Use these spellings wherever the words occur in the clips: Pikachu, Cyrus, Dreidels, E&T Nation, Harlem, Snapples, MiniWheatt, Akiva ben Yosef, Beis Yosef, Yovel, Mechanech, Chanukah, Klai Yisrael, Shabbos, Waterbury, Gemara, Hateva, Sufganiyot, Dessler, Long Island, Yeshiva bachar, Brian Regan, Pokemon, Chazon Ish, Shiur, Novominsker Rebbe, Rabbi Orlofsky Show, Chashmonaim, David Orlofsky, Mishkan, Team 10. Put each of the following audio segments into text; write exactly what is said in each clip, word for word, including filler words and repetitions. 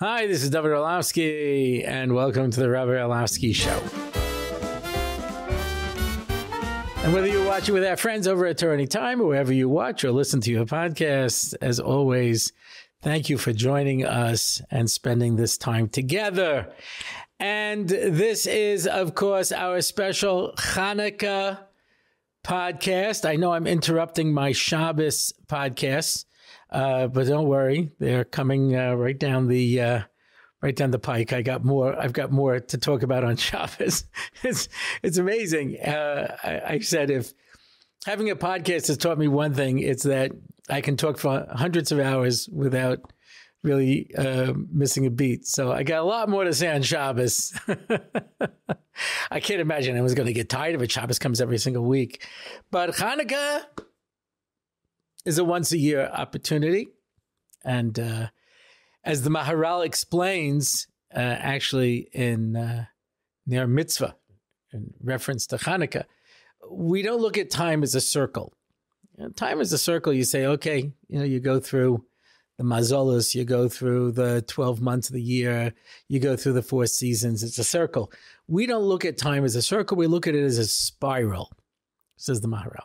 Hi, this is David Orlofsky, and welcome to the Rabbi Orlofsky Show. And whether you watch it with our friends over at Torah Anytime, or wherever you watch or listen to your podcast, as always, thank you for joining us and spending this time together. And this is, of course, our special Chanukah podcast. I know I'm interrupting my Shabbos podcast. Uh, but don't worry, they're coming uh, right down the uh, right down the pike. I got more. I've got more to talk about on Shabbos. it's it's amazing. Uh, I, I said if having a podcast has taught me one thing, it's that I can talk for hundreds of hours without really uh, missing a beat. So I got a lot more to say on Shabbos. I can't imagine I was going to get tired of it. Shabbos comes every single week, but Chanukah is a once-a-year opportunity. And uh, as the Maharal explains, uh, actually in uh, Ner Mitzvah, in reference to Chanukah, we don't look at time as a circle. You know, time as a circle, you say, okay, you know, you go through the mazolos, you go through the twelve months of the year, you go through the four seasons, it's a circle. We don't look at time as a circle, we look at it as a spiral, says the Maharal.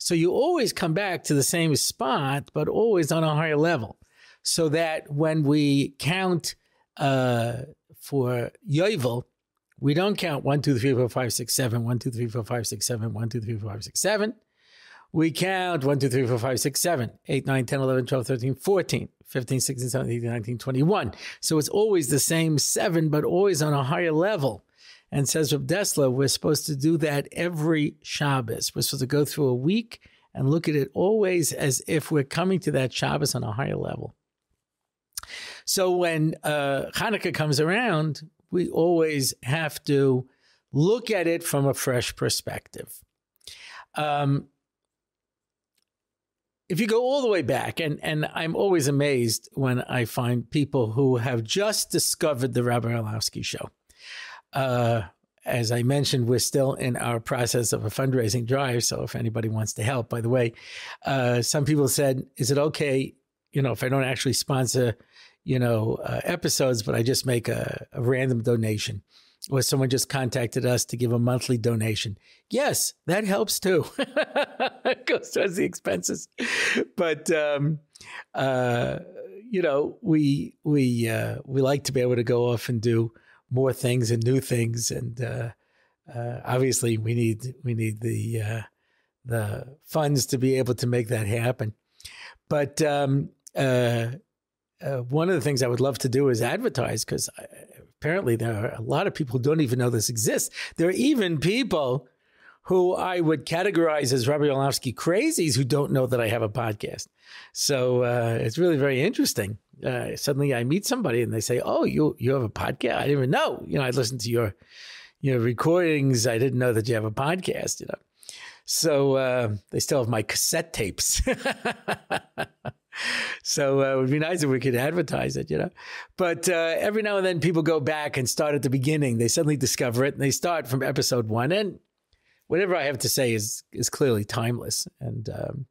So you always come back to the same spot, but always on a higher level. So that when we count uh, for Yovel, we don't count one, two, three, four, five, six, seven, one, two, three, four, five, six, seven, one, two, three, four, five, six, seven. We count one, two, three, four, five, six, seven, eight, nine, ten, eleven, twelve, thirteen, fourteen, fifteen, sixteen, seventeen, eighteen, nineteen, twenty-one. So it's always the same seven, but always on a higher level. And says Reb Dessler, we're supposed to do that every Shabbos. We're supposed to go through a week and look at it always as if we're coming to that Shabbos on a higher level. So when uh, Chanukah comes around, we always have to look at it from a fresh perspective. Um, if you go all the way back, and, and I'm always amazed when I find people who have just discovered the Rabbi Orlofsky Show. Uh, as I mentioned, we're still in our process of a fundraising drive. So if anybody wants to help, by the way, uh, some people said, is it okay, you know, if I don't actually sponsor, you know, uh, episodes, but I just make a, a random donation, or someone just contacted us to give a monthly donation. Yes, that helps too. It goes towards the expenses. But, um, uh, you know, we, we, uh, we like to be able to go off and do more things and new things, and uh, uh, obviously we need we need the uh, the funds to be able to make that happen. But um, uh, uh, one of the things I would love to do is advertise, because apparently there are a lot of people who don't even know this exists. There are even people who I would categorize as Rabbi Orlofsky crazies who don't know that I have a podcast. So uh, it's really very interesting. Uh, suddenly I meet somebody and they say, oh, you you have a podcast? I didn't even know. You know, I listened to your, your recordings. I didn't know that you have a podcast, you know. So uh, they still have my cassette tapes. So uh, it would be nice if we could advertise it, you know. But uh, every now and then people go back and start at the beginning. They suddenly discover it and they start from episode one. And whatever I have to say is is clearly timeless. And um,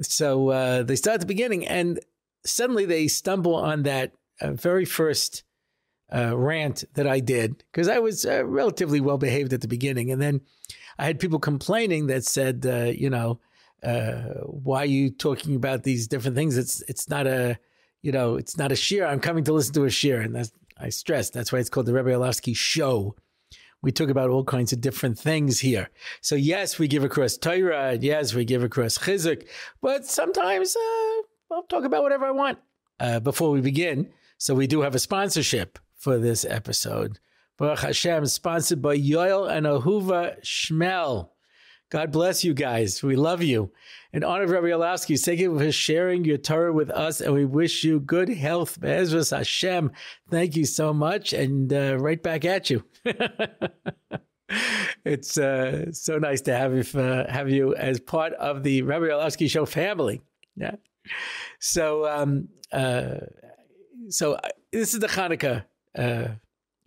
so uh, they start at the beginning and suddenly they stumble on that uh, very first uh, rant that I did, because I was uh, relatively well-behaved at the beginning. And then I had people complaining that said, uh, you know, uh, why are you talking about these different things? It's it's not a, you know, it's not a shiur. I'm coming to listen to a shiur. And that's, I stressed, that's why it's called the Rebbe Orlofsky Show. We talk about all kinds of different things here. So yes, we give across Torah, and yes, we give across Chizuk, but sometimes uh, I'll talk about whatever I want. Uh, before we begin, so we do have a sponsorship for this episode. Baruch Hashem, sponsored by Yoel and Ahuva Shmel. God bless you guys. We love you. In honor of Rabbi Orlofsky, thank you for sharing your Torah with us, and we wish you good health. Be'ezras Hashem. Thank you so much, and uh, right back at you. It's uh, so nice to have you, uh, have you as part of the Rabbi Orlofsky Show family. Yeah. So, um, uh, so I, this is the Chanukah. Uh,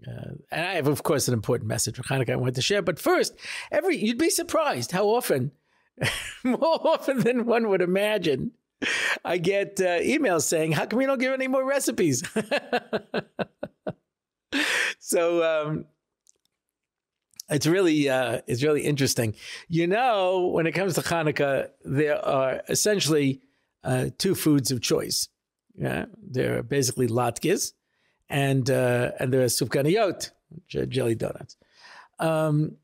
Uh, and I have, of course, an important message for Chanukah I want to share. But first, every you'd be surprised how often, more often than one would imagine, I get uh, emails saying, how come we don't give any more recipes? So um, it's really uh, it's really interesting. You know, when it comes to Chanukah, there are essentially uh, two foods of choice. Yeah, there are basically latkes, and uh, and there are sufganiyot, jelly donuts. Um,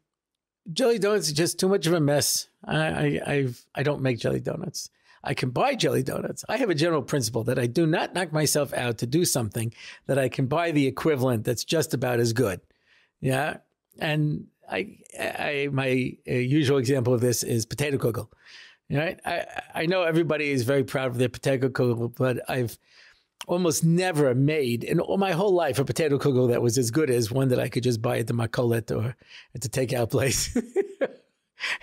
jelly donuts are just too much of a mess. I I I've, I don't make jelly donuts. I can buy jelly donuts. I have a general principle that I do not knock myself out to do something that I can buy the equivalent that's just about as good. Yeah, and I, I my usual example of this is potato kugel. Right? I, I know everybody is very proud of their potato kugel, but I've almost never made in all my whole life a potato kugel that was as good as one that I could just buy at the makolet or at the takeout place.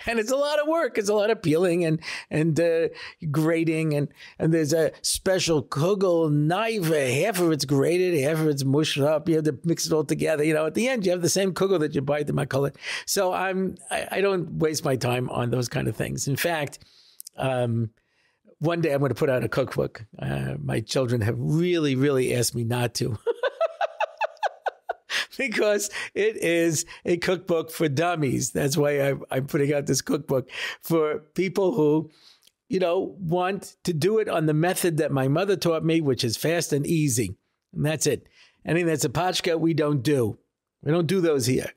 And it's a lot of work. It's a lot of peeling and and uh, grating. And, and there's a special kugel knife. Half of it's grated, half of it's mushed up. You have to mix it all together. You know, at the end, you have the same kugel that you buy at the makolet. So I'm, I, I don't waste my time on those kind of things. In fact, um, one day I'm going to put out a cookbook. Uh, my children have really, really asked me not to. Because it is a cookbook for dummies. That's why I'm, I'm putting out this cookbook for people who, you know, want to do it on the method that my mother taught me, which is fast and easy. And that's it. Anything that's a pachka, we don't do. We don't do those here.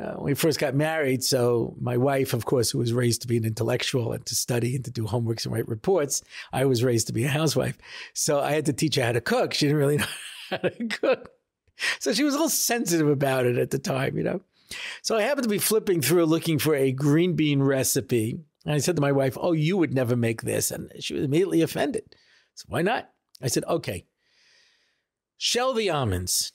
Uh, we first got married, so my wife, of course, who was raised to be an intellectual and to study and to do homeworks and write reports, I was raised to be a housewife. So I had to teach her how to cook. She didn't really know how to cook. So she was a little sensitive about it at the time, you know. So I happened to be flipping through looking for a green bean recipe. And I said to my wife, oh, you would never make this. And she was immediately offended. So why not? I said, okay, shell the almonds,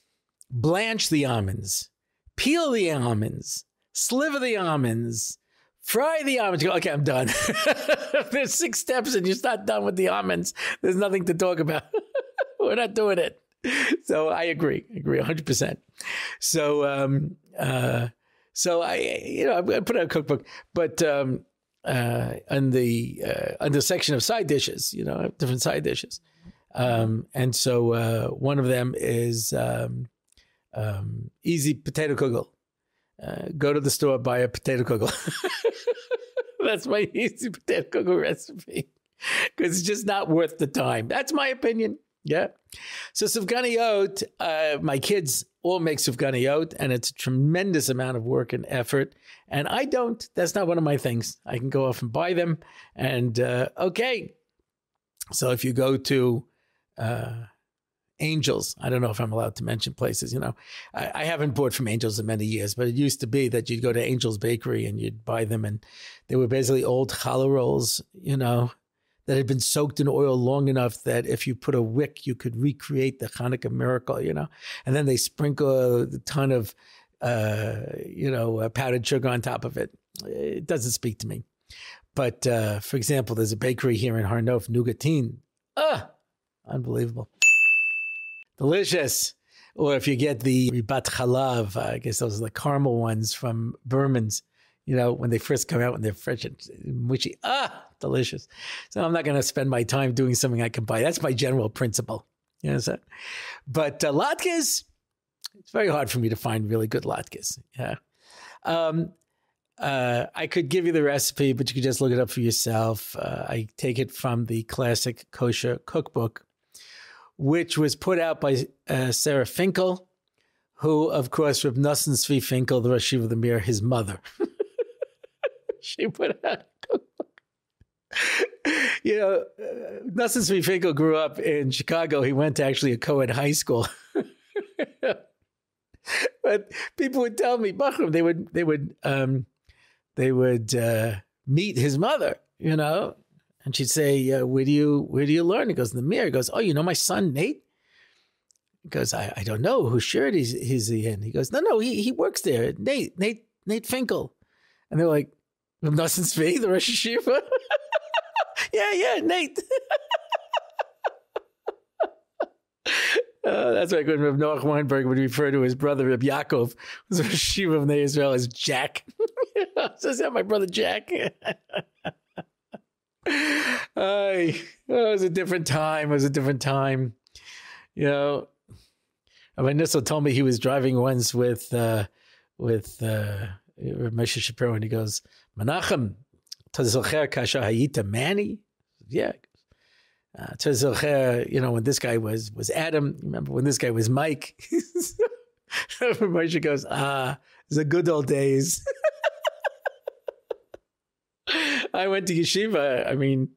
blanch the almonds, peel the almonds, sliver the almonds, fry the almonds. You go, okay, I'm done. There's six steps and you're not done with the almonds. There's nothing to talk about. We're not doing it. So I agree, agree one hundred percent. So, um, uh, so I, you know, I put out a cookbook, but um, uh, on the uh, on the section of side dishes, you know, different side dishes, um, and so uh, one of them is um, um, easy potato kugel. Uh, go to the store, buy a potato kugel. That's my easy potato kugel recipe because it's just not worth the time. That's my opinion. Yeah. So sufganiyot, uh, my kids all make sufganiyot, and it's a tremendous amount of work and effort. And I don't. That's not one of my things. I can go off and buy them. And uh, okay. So if you go to uh, Angels, I don't know if I'm allowed to mention places, you know. I, I haven't bought from Angels in many years, but it used to be that you'd go to Angels Bakery and you'd buy them. And they were basically old challah rolls, you know, that had been soaked in oil long enough that if you put a wick, you could recreate the Hanukkah miracle, you know. And then they sprinkle a ton of, uh, you know, powdered sugar on top of it. It doesn't speak to me. But, uh, for example, there's a bakery here in Harnof, Nougatine. Ah, unbelievable. Delicious. Or if you get the ribat chalav, I guess those are the caramel ones from Berman's. You know, when they first come out, when they're fresh and mushy, ah, delicious. So I'm not going to spend my time doing something I can buy. That's my general principle. You know what I'm saying? But uh, latkes, it's very hard for me to find really good latkes. Yeah. Um, uh, I could give you the recipe, but you could just look it up for yourself. Uh, I take it from the classic kosher cookbook, which was put out by uh, Sarah Finkel, who, of course, Reb Nosson Zvi Finkel, the Rosh Yeshiva of the Mir, his mother. She put out a cookbook. You know, Nosson Zvi Finkel grew up in Chicago. He went to actually a co-ed high school. But people would tell me, Bachram, they would, they would, um, they would uh, meet his mother, you know, and she'd say, uh, where do you, where do you learn? He goes, in the mirror. He goes, oh, you know my son, Nate? He goes, I, I don't know whose shirt he's, he's in. He goes, no, no, he, he works there. Nate, Nate, Nate Finkel. And they're like, Reb Nosson Zvi, the Rosh Yeshiva? yeah, yeah, Nate. uh, that's why when Reb Noach Weinberg would refer to his brother, Reb Yaakov, who's the Rosh Yeshiva of Bnei Yissaschar, as Jack. So is that my brother Jack? Uh, it was a different time. It was a different time. You know, I mean, Nissel told me he was driving once with uh, with uh, Rebbe Moshe Shapiro, and he goes, "Menachem, tazocher kasha hayita Manny." Yeah. Uh, tazocher, you know, when this guy was was Adam. Remember when this guy was Mike? Rebbe Moshe goes, "Ah, the good old days." I went to yeshiva. I mean,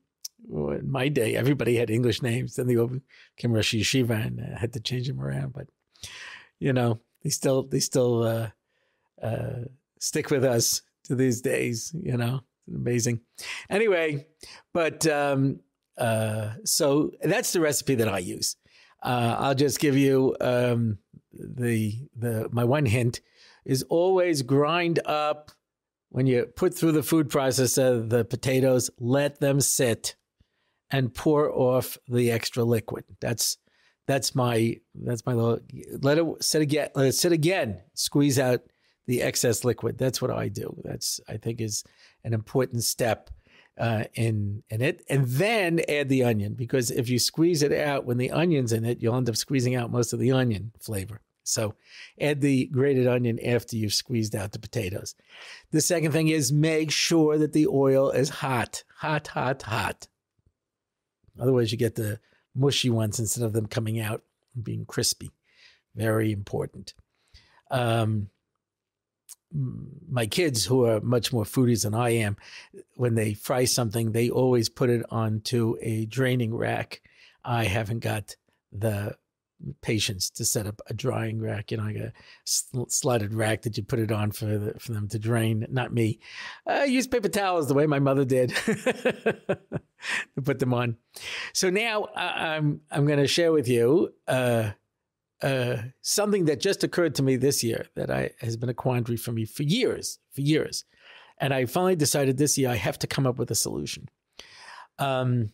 in my day, everybody had English names. Then they became Rosh Yeshiva and uh, had to change them around. But, you know, they still they still uh, uh, stick with us to these days, you know. It's amazing. Anyway, but um, uh, so that's the recipe that I use. Uh, I'll just give you um, the the my one hint is always grind up. When you put through the food processor, the potatoes, let them sit and pour off the extra liquid. That's that's my that's my little, let it sit again, let it sit again, squeeze out the excess liquid. That's what I do. That's, I think, is an important step uh, in in it. And then add the onion, because if you squeeze it out when the onion's in it, you'll end up squeezing out most of the onion flavor. So add the grated onion after you've squeezed out the potatoes. The second thing is make sure that the oil is hot, hot, hot, hot. Otherwise, you get the mushy ones instead of them coming out and being crispy. Very important. Um, my kids, who are much more foodies than I am, when they fry something, they always put it onto a draining rack. I haven't got the patience to set up a drying rack, you know, like a sl slotted rack that you put it on for the, for them to drain. Not me. I uh, use paper towels the way my mother did to put them on. So now I I'm I'm going to share with you uh, uh, something that just occurred to me this year that I has been a quandary for me for years, for years, and I finally decided this year I have to come up with a solution. Um,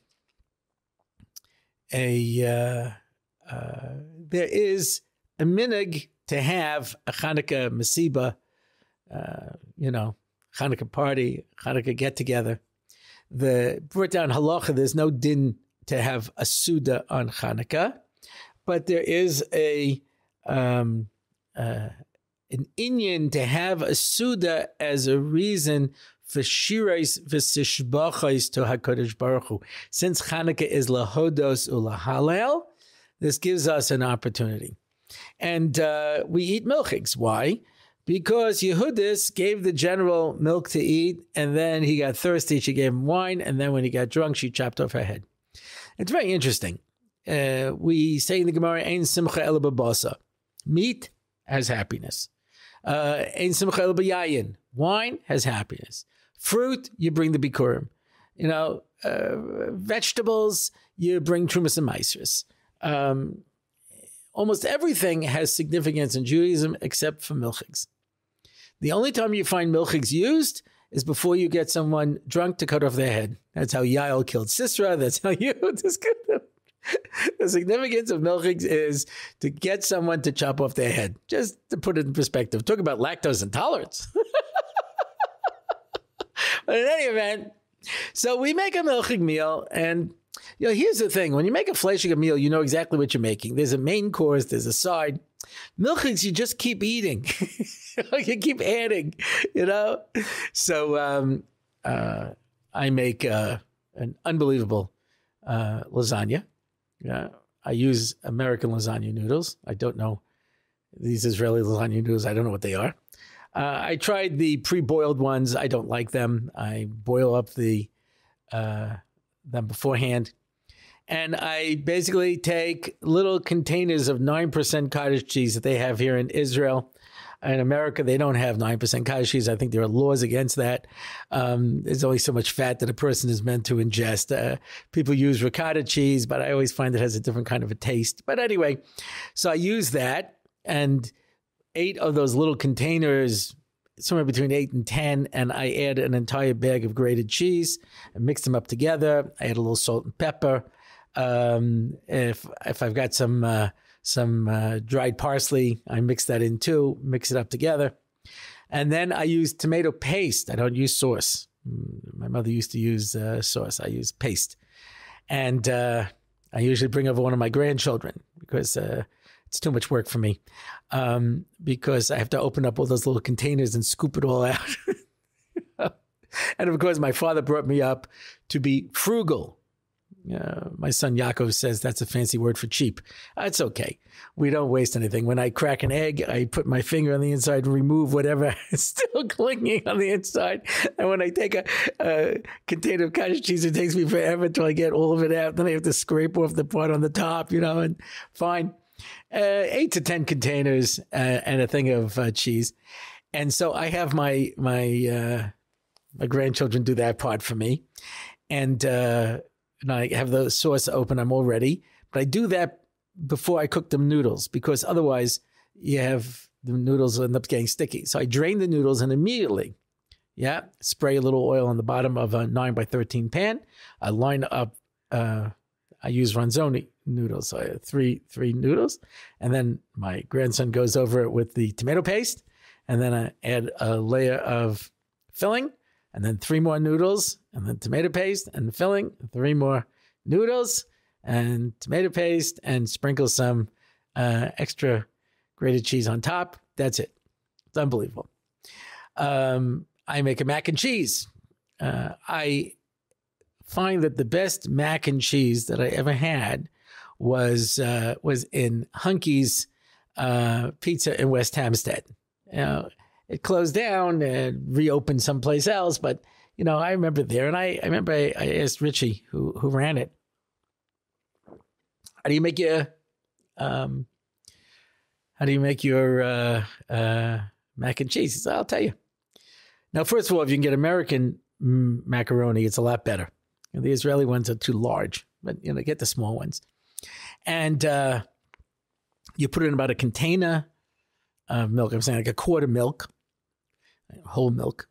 a uh, Uh, there is a minig to have a Chanukah masiba, uh, you know, Chanukah party, Chanukah get-together. The brought down halacha, there's no din to have a suda on Chanukah, but there is a um, uh, an inyan to have a suda as a reason for shirais v'sishbachais to HaKadosh Baruch Hu. Since Chanukah is lahodos ulahalel, this gives us an opportunity. And uh, we eat milchigs. Why? Because Yehudis gave the general milk to eat, and then he got thirsty, she gave him wine, and then when he got drunk, she chopped off her head. It's very interesting. Uh, we say in the Gemara, Ein simcha el b'basa. Meat has happiness. Uh, Ein simcha el b'yayin. Wine has happiness. Fruit, you bring the bikurim. You know, uh, vegetables, you bring trumas and maisris. Um, almost everything has significance in Judaism except for milchigs. The only time you find milchigs used is before you get someone drunk to cut off their head. That's how Yael killed Sisera. That's how you just cut them. The significance of milchigs is to get someone to chop off their head. Just to put it in perspective. Talk about lactose intolerance. But in any event, so we make a milchig meal, and you know, here's the thing. When you make a fleishig meal, you know exactly what you're making. There's a main course. There's a side. Milchigs, you just keep eating. You keep adding, you know. So um, uh, I make uh, an unbelievable uh, lasagna. Yeah. I use American lasagna noodles. I don't know these Israeli lasagna noodles. I don't know what they are. Uh, I tried the pre-boiled ones. I don't like them. I boil up the... Uh, them beforehand. And I basically take little containers of nine percent cottage cheese that they have here in Israel. In America, they don't have nine percent cottage cheese. I think there are laws against that. Um, there's only so much fat that a person is meant to ingest. Uh, people use ricotta cheese, but I always find it has a different kind of a taste. But anyway, so I use that, and eight of those little containers, somewhere between eight and ten, and I add an entire bag of grated cheese and mix them up together. I add a little salt and pepper. Um, if, if I've got some, uh, some uh, dried parsley, I mix that in too, mix it up together. And then I use tomato paste. I don't use sauce. My mother used to use uh, sauce. I use paste. And uh, I usually bring over one of my grandchildren because uh, it's too much work for me, um, because I have to open up all those little containers and scoop it all out. And of course, my father brought me up to be frugal. Uh, my son Yaakov says that's a fancy word for cheap. It's okay. We don't waste anything. When I crack an egg, I put my finger on the inside, remove whatever is still clinging on the inside. And when I take a, a container of cottage cheese, it takes me forever till I get all of it out. Then I have to scrape off the part on the top, you know, and fine. Uh, eight to ten containers uh, and a thing of uh, cheese. And so I have my, my, uh, my grandchildren do that part for me. And, uh, and I have the sauce open. I'm all ready. But I do that before I cook them noodles, because otherwise you have the noodles end up getting sticky. So I drain the noodles and immediately, yeah, spray a little oil on the bottom of a nine by thirteen pan. I line up, uh, I use Ranzoni noodles, so I have three, three noodles. And then my grandson goes over it with the tomato paste. And then I add a layer of filling. And then three more noodles, and then tomato paste and filling, three more noodles and tomato paste, and sprinkle some uh, extra grated cheese on top. That's it. It's unbelievable. Um, I make a mac and cheese. Uh, I find that the best mac and cheese that I ever had was uh, was in Hunky's uh, Pizza in West Hampstead. You know, it closed down and reopened someplace else. But, you know, I remember there. And I, I remember I, I asked Richie, who who ran it, how do you make your, um, how do you make your uh, uh, mac and cheese? He said, I'll tell you. Now, first of all, if you can get American macaroni, it's a lot better. You know, the Israeli ones are too large. But, you know, get the small ones. And uh, you put it in about a container of milk. I'm saying like a quart of milk. Whole milk,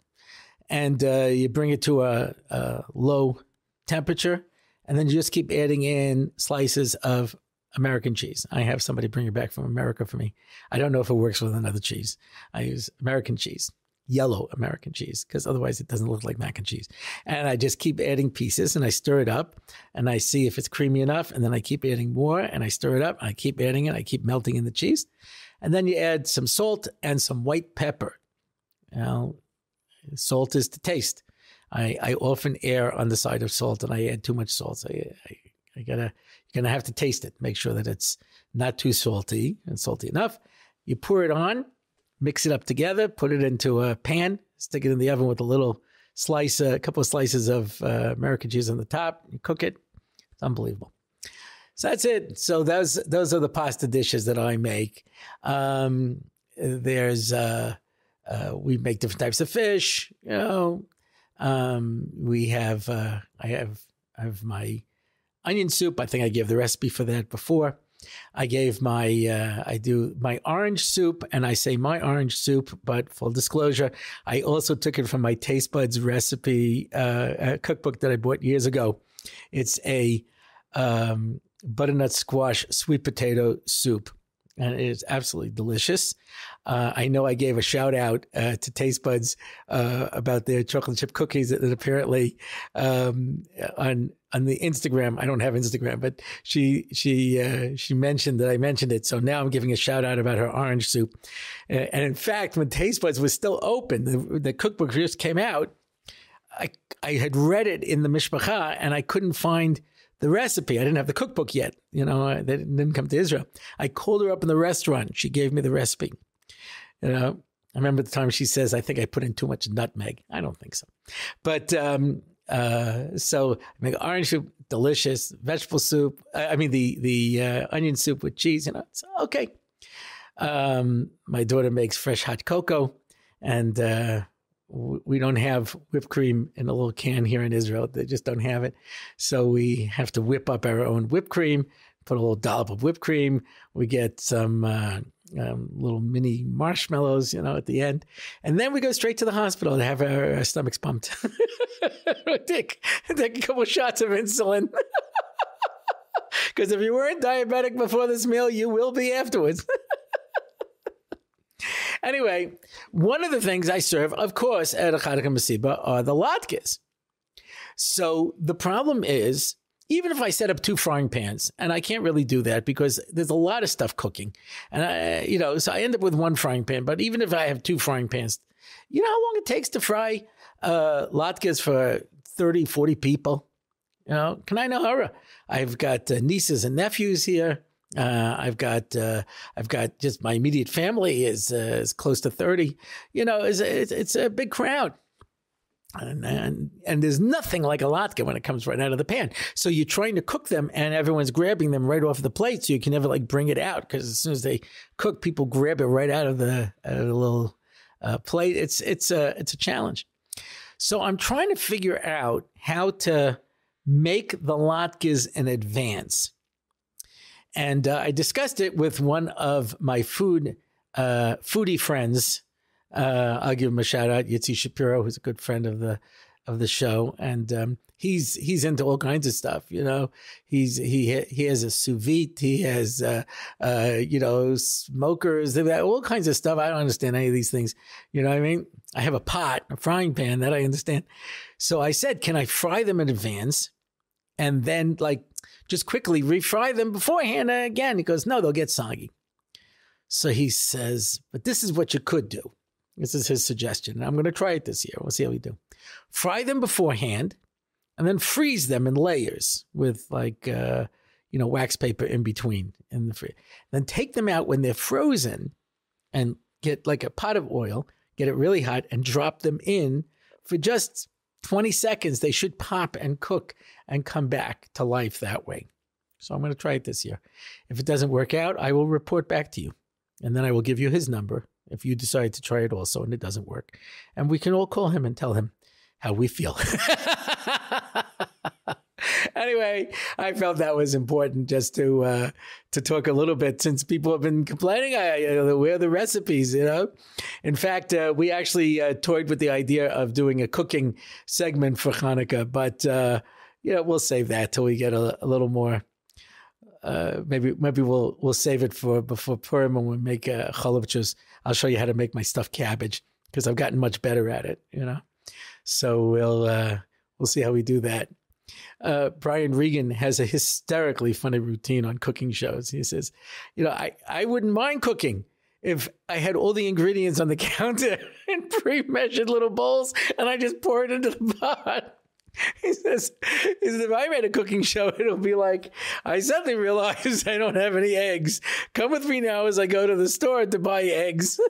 and uh, you bring it to a, a low temperature, and then you just keep adding in slices of American cheese. I have somebody bring it back from America for me. I don't know if it works with another cheese. I use American cheese, yellow American cheese, because otherwise it doesn't look like mac and cheese. And I just keep adding pieces, and I stir it up, and I see if it's creamy enough, and then I keep adding more, and I stir it up, and I keep adding it, I keep melting in the cheese, and then you add some salt and some white pepper. Now, salt is to taste. I, I often err on the side of salt, and I add too much salt. So I, I, I gotta, you're gonna have to taste it. Make sure that it's not too salty and salty enough. You pour it on, mix it up together, put it into a pan, stick it in the oven with a little slice, a couple of slices of uh, American cheese on the top. You cook it. It's unbelievable. So that's it. So those those are the pasta dishes that I make. Um, there's. Uh, Uh, we make different types of fish, you know. Um, we have, uh, I have, I have my onion soup. I think I gave the recipe for that before. I gave my, uh, I do my orange soup, and I say my orange soup, but full disclosure, I also took it from my Taste Buds recipe uh, cookbook that I bought years ago. It's a um, butternut squash sweet potato soup. And it is absolutely delicious. Uh, I know I gave a shout out uh, to Taste Buds uh, about their chocolate chip cookies that, that apparently um, on on the Instagram. I don't have Instagram, but she she uh, she mentioned that I mentioned it. So now I'm giving a shout out about her orange soup. And in fact, when Taste Buds was still open, the, the cookbook just came out. I I had read it in the mishpacha, and I couldn't find the recipe. I didn't have the cookbook yet. You know, they didn't come to Israel. I called her up in the restaurant. She gave me the recipe. You know, I remember at the time she says, I think I put in too much nutmeg. I don't think so. But um, uh, so I make orange soup, delicious, vegetable soup. I mean, the the uh, onion soup with cheese, you know, it's okay. Um, my daughter makes fresh hot cocoa, and uh, we don't have whipped cream in a little can here in Israel. They just don't have it. So we have to whip up our own whipped cream, put a little dollop of whipped cream. We get some uh, um, little mini marshmallows, you know, at the end. And then we go straight to the hospital to have our, our stomachs pumped. take, take a couple shots of insulin. Because if you weren't diabetic before this meal, you will be afterwards. Anyway, one of the things I serve, of course, at a Chanukah Masiba are the latkes. So the problem is even if I set up two frying pans, and I can't really do that because there's a lot of stuff cooking, and I, you know, so I end up with one frying pan. But even if I have two frying pans, you know how long it takes to fry uh, latkes for thirty, forty people? You know, can I know her? I've got uh, nieces and nephews here. Uh, I've got, uh, I've got just my immediate family is, uh, is close to thirty, you know, it's, it's, it's a big crowd, and, and, and there's nothing like a latke when it comes right out of the pan. So you're trying to cook them and everyone's grabbing them right off the plate. So you can never like bring it out. Cause as soon as they cook, people grab it right out of the, out of the little, uh, plate. It's, it's a, it's a challenge. So I'm trying to figure out how to make the latkes in advance. And uh, I discussed it with one of my food uh, foodie friends. Uh, I'll give him a shout out, Yitzi Shapiro, who's a good friend of the of the show, and um, he's he's into all kinds of stuff. You know, he's he he has a sous vide, he has uh, uh, you know, smokers, all kinds of stuff. I don't understand any of these things. You know what I mean? I have a pot, a frying pan, that I understand. So I said, can I fry them in advance, and then like, just quickly refry them beforehand again? He goes, no, they'll get soggy. So he says, but this is what you could do. This is his suggestion. And I'm going to try it this year. We'll see how we do. Fry them beforehand and then freeze them in layers with like, uh, you know, wax paper in between. In the free. Then take them out when they're frozen and get like a pot of oil, get it really hot and drop them in for just twenty seconds. They should pop and cook and come back to life that way. So I'm going to try it this year. If it doesn't work out, I will report back to you. And then I will give you his number if you decide to try it also and it doesn't work. And we can all call him and tell him how we feel. Anyway, I felt that was important just to uh, to talk a little bit, since people have been complaining, I, you know, where are the recipes, you know? In fact, uh, we actually uh, toyed with the idea of doing a cooking segment for Chanukah, but uh, you know, we'll save that till we get a, a little more. Uh, maybe maybe we'll we'll save it for before Purim when we make uh, chalupchos. I'll show you how to make my stuffed cabbage because I've gotten much better at it, you know. So we'll uh, we'll see how we do that. Uh, Brian Regan has a hysterically funny routine on cooking shows. He says, you know, I, I wouldn't mind cooking if I had all the ingredients on the counter in pre-measured little bowls and I just pour it into the pot. He says, he says, if I made a cooking show, it'll be like, I suddenly realized I don't have any eggs. Come with me now as I go to the store to buy eggs.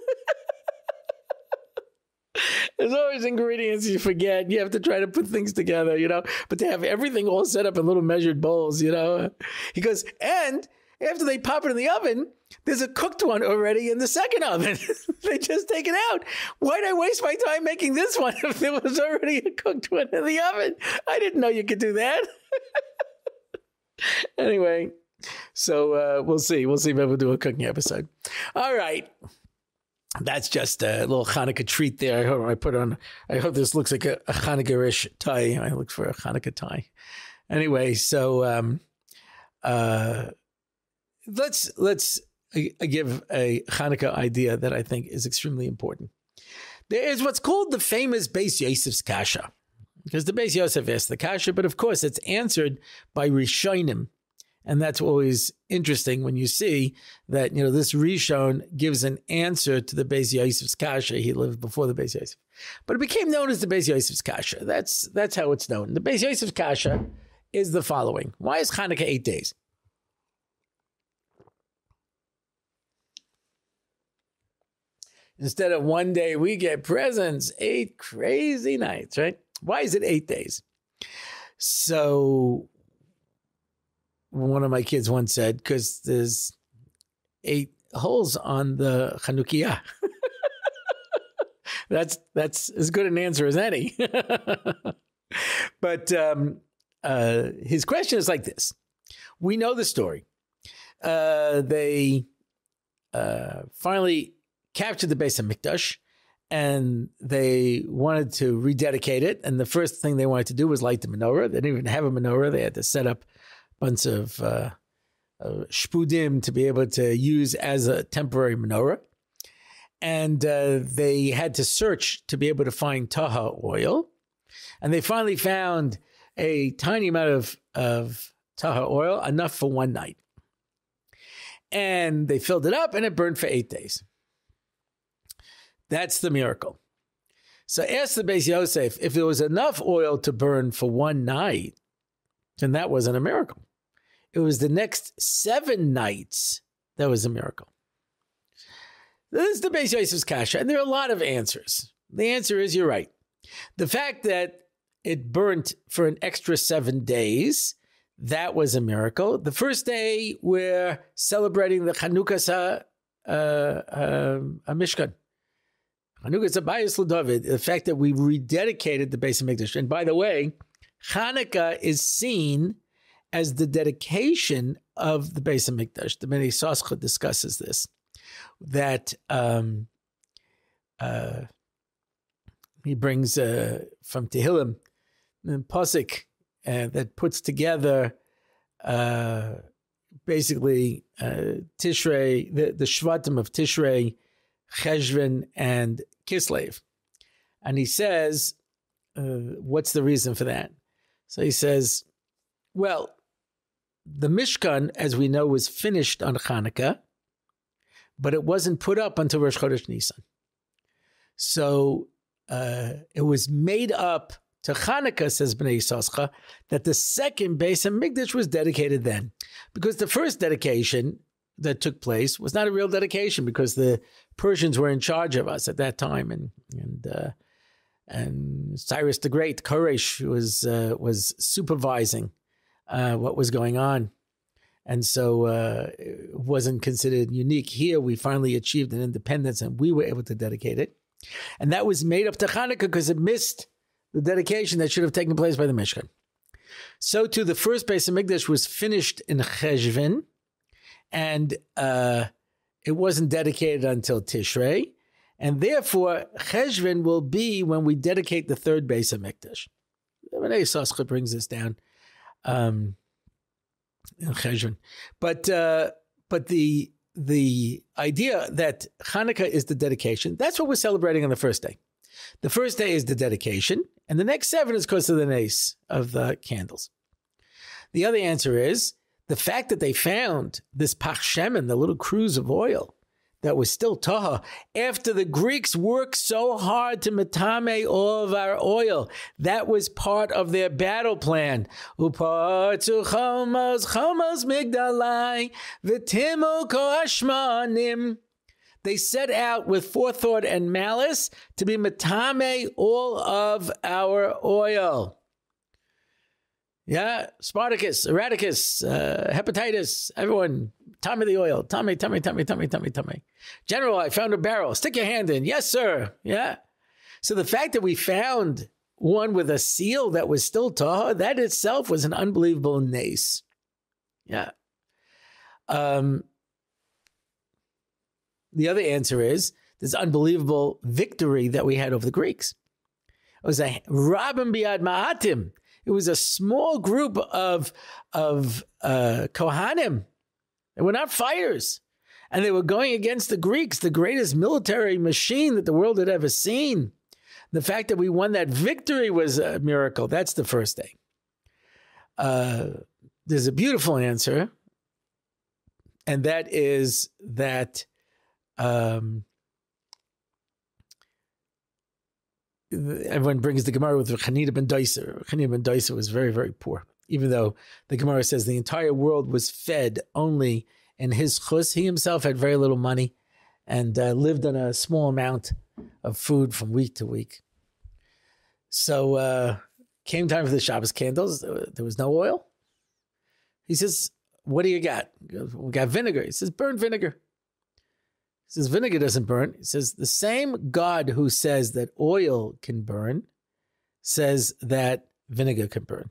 There's always ingredients you forget. You have to try to put things together, you know, but to have everything all set up in little measured bowls, you know, he goes, and after they pop it in the oven, there's a cooked one already in the second oven. They just take it out. Why'd I waste my time making this one if there was already a cooked one in the oven? I didn't know you could do that. Anyway, so uh, we'll see. We'll see if we'll do a cooking episode. All right. That's just a little Hanukkah treat there. I hope I put on, I hope this looks like a, a Hanukkah-ish tie. I look for a Hanukkah tie. Anyway, so um, uh, let's, let's give a Hanukkah idea that I think is extremely important. There is what's called the famous Beis Yosef's Kasha, because the Beis Yosef asked the Kasha, but of course it's answered by Rishonim. And that's always interesting when you see that, you know, this Rishon gives an answer to the Beis Yosef's Kasha. He lived before the Beis Yosef. But it became known as the Beis Yosef's Kasha. That's, that's how it's known. The Beis Yosef's Kasha is the following. Why is Hanukkah eight days? Instead of one day, we get presents, eight crazy nights, right? Why is it eight days? So one of my kids once said, because there's eight holes on the Chanukiah. that's that's as good an answer as any. But um, uh, his question is like this. We know the story. Uh, they uh, finally captured the Beis HaMikdash, and they wanted to rededicate it. And the first thing they wanted to do was light the menorah. They didn't even have a menorah. They had to set up bunch of uh, uh, shpudim to be able to use as a temporary menorah. And uh, they had to search to be able to find Taha oil. And they finally found a tiny amount of, of Taha oil, enough for one night. And they filled it up and it burned for eight days. That's the miracle. So ask the Beis Yosef, if there was enough oil to burn for one night, then that wasn't a miracle. It was the next seven nights that was a miracle. This is the Beis Yosef's kasha, and there are a lot of answers. The answer is, you're right. The fact that it burnt for an extra seven days, that was a miracle. The first day, we're celebrating the Chanukah uh, uh, Mishkan. Chanukah Sabayas L'David, the fact that we rededicated the Beis HaMikdash. And by the way, Chanukah is seen as the dedication of the Beis HaMikdash. The Bnei Yissaschar discusses this, that um, uh, he brings uh, from Tehillim, the Pasuk, Uh, that puts together uh, basically uh, Tishrei, the, the Shvatim of Tishrei, Cheshvan, and Kislev. And he says, uh, what's the reason for that? So he says, well, the Mishkan, as we know, was finished on Chanukah, but it wasn't put up until Rosh Chodesh Nisan. So uh, it was made up to Chanukah, says Bnei Yissaschar, that the second Beis HaMikdash was dedicated then. Because the first dedication that took place was not a real dedication, because the Persians were in charge of us at that time. And and uh, and Cyrus the Great, Koresh, was, uh, was supervising uh, what was going on. And so uh, it wasn't considered unique. Here we finally achieved an independence and we were able to dedicate it. And that was made up to Chanukah because it missed the dedication that should have taken place by the Mishkan. So too, the first Beis HaMikdash was finished in Cheshvan, and uh, it wasn't dedicated until Tishrei, and therefore Cheshvan will be when we dedicate the third Beis HaMikdash. Bnei Yissaschar brings this down um, in Cheshvan, but uh, but the the idea that Chanukah is the dedication—that's what we're celebrating on the first day. The first day is the dedication, and the next seven is because of the nace of the candles. The other answer is the fact that they found this Pach Shemin, the little cruise of oil that was still Taha, after the Greeks worked so hard to metame all of our oil. That was part of their battle plan. Upartu chomos, chomos migdalai, v'timu koashmanim. They set out with forethought and malice to be metame all of our oil. Yeah, Spartacus, Eradicus, uh, Hepatitis, everyone, tummy the oil, tummy, tummy, tummy, tummy, tummy, tummy. General, I found a barrel. Stick your hand in. Yes, sir. Yeah. So the fact that we found one with a seal that was still Taha, that itself was an unbelievable nace. Yeah. Um. The other answer is this unbelievable victory that we had over the Greeks. It was a Rabim Biad Ma'atim. It was a small group of, of uh, Kohanim. They were not fighters. And they were going against the Greeks, the greatest military machine that the world had ever seen. The fact that we won that victory was a miracle. That's the first day. Uh, there's a beautiful answer. And that is that Um, everyone brings the Gemara with Hanina ben Daiser. Hanina ben Daiser was very, very poor. Even though the Gemara says the entire world was fed only in his chus, he himself had very little money and uh, lived on a small amount of food from week to week. So uh, came time for the Shabbos candles. There was no oil. He says, "What do you got?" He goes, "We got vinegar." He says, "Burn vinegar." He says, vinegar doesn't burn. He says, the same God who says that oil can burn says that vinegar can burn.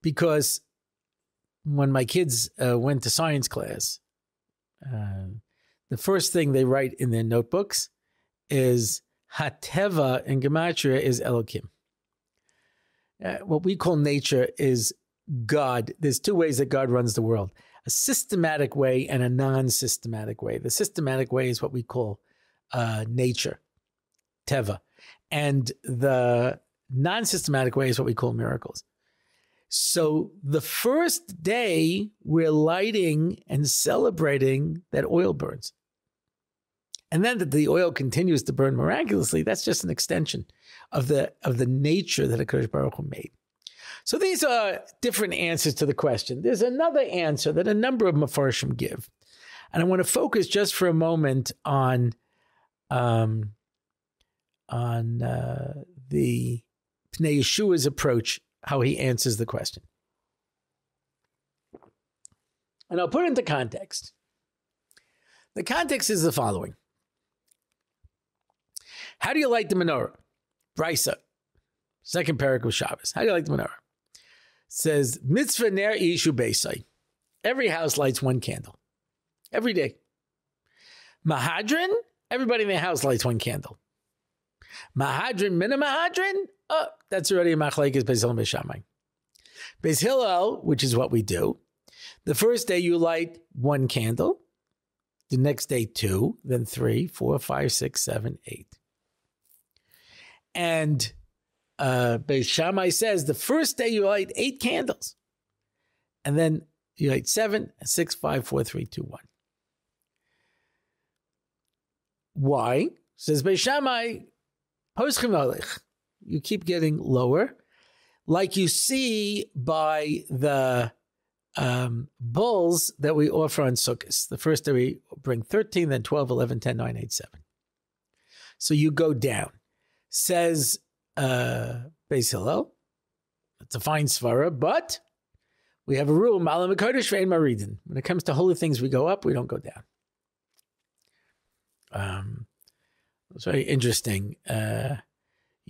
Because when my kids uh, went to science class, uh, the first thing they write in their notebooks is Hateva in Gematria is Elokim. Uh, what we call nature is God. There's two ways that God runs the world: a systematic way and a non-systematic way. The systematic way is what we call uh, nature, teva. And the non-systematic way is what we call miracles. So the first day, we're lighting and celebrating that oil burns. And then that the oil continues to burn miraculously, that's just an extension of the, of the nature that HaKadosh Baruch Hu made. So these are different answers to the question. There's another answer that a number of Mefarshim give. And I want to focus just for a moment on, um, on uh, the Pnei Yeshua's approach, how he answers the question. And I'll put it into context. The context is the following. How do you light the menorah? Brisa, second parak of Shabbos. How do you light the menorah? It says, mitzvah ner ishu beisai. Every house lights one candle. Every day. Mahadrin, everybody in the house lights one candle. Mahadrin, mina mahadrin, oh, that's already a machlekes Beis Hillel and Beis Shammai. Beis Hillel, which is what we do, the first day you light one candle, the next day two, then three, four, five, six, seven, eight. And uh, Beis Shammai says the first day you light eight candles, and then you light seven, six, five, four, three, two, one. Why? Says Beis Shammai, poschim alich. You keep getting lower, like you see by the um, bulls that we offer on Sukkos. The first day we bring thirteen, then twelve, eleven, ten, nine, eight, seven. So you go down. Says uh, Beis Hillel, it's a fine svara, but we have a rule, Malamu Kodesh ve'en maridin. When it comes to holy things, we go up, we don't go down. Um, it's very interesting. Uh,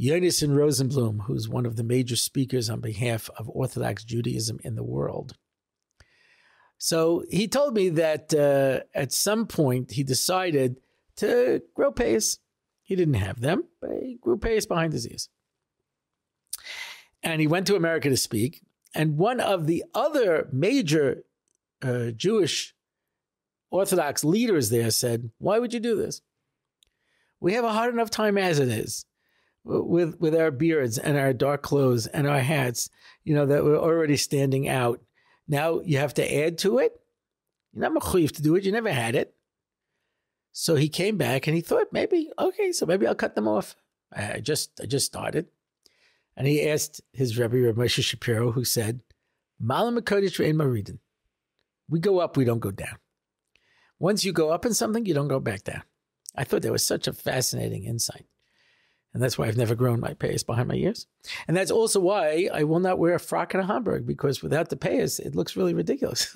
Yonason Rosenblum, who's one of the major speakers on behalf of Orthodox Judaism in the world. So he told me that uh, at some point he decided to grow peis. He didn't have them, but he grew peis behind his ears. And he went to America to speak. And one of the other major uh, Jewish Orthodox leaders there said, why would you do this? We have a hard enough time as it is. With with our beards and our dark clothes and our hats, you know, that we're already standing out. Now you have to add to it? You're not mechuyev to do it. You never had it. So he came back and he thought, maybe, okay, so maybe I'll cut them off. I just I just started. And he asked his Rebbe, Rebbe Moshe Shapiro, who said, Malam HaKodesh ve'en maridin. We go up, we don't go down. Once you go up in something, you don't go back down. I thought that was such a fascinating insight. And that's why I've never grown my payas behind my ears. And that's also why I will not wear a frock and a Hamburg, because without the payas, it looks really ridiculous.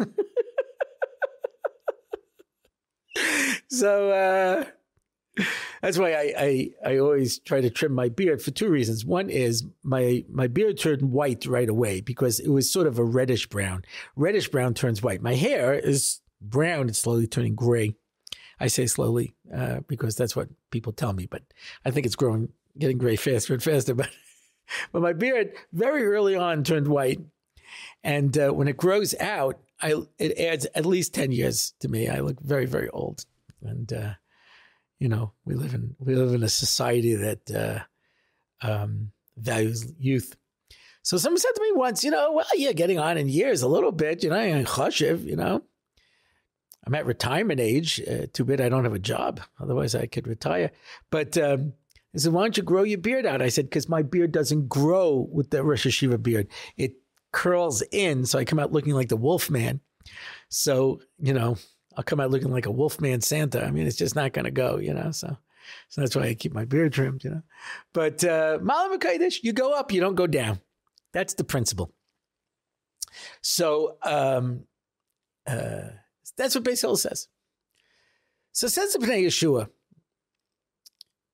so uh, that's why I, I I always try to trim my beard for two reasons. One is my, my beard turned white right away because it was sort of a reddish brown. Reddish brown turns white. My hair is brown. It's slowly turning gray. I say slowly uh, because that's what people tell me, but I think it's growing getting gray faster and faster, but, but my beard very early on turned white. And uh, when it grows out, I, it adds at least ten years to me. I look very, very old. And, uh, you know, we live in, we live in a society that uh, um, values youth. So someone said to me once, you know, well, yeah, getting on in years a little bit, you know, in chashiv, you know, I'm at retirement age. Uh, too bad I don't have a job. Otherwise, I could retire. But um, I said, why don't you grow your beard out? I said, because my beard doesn't grow with the Rosh Hashiva beard. It curls in, so I come out looking like the wolf man. So, you know, I'll come out looking like a wolf man Santa. I mean, it's just not going to go, you know. So so that's why I keep my beard trimmed, you know. But uh, Malam HaKodesh, you go up, you don't go down. That's the principle. So, um, uh, that's what Beis Hillel says. So says the Pnei Yeshua,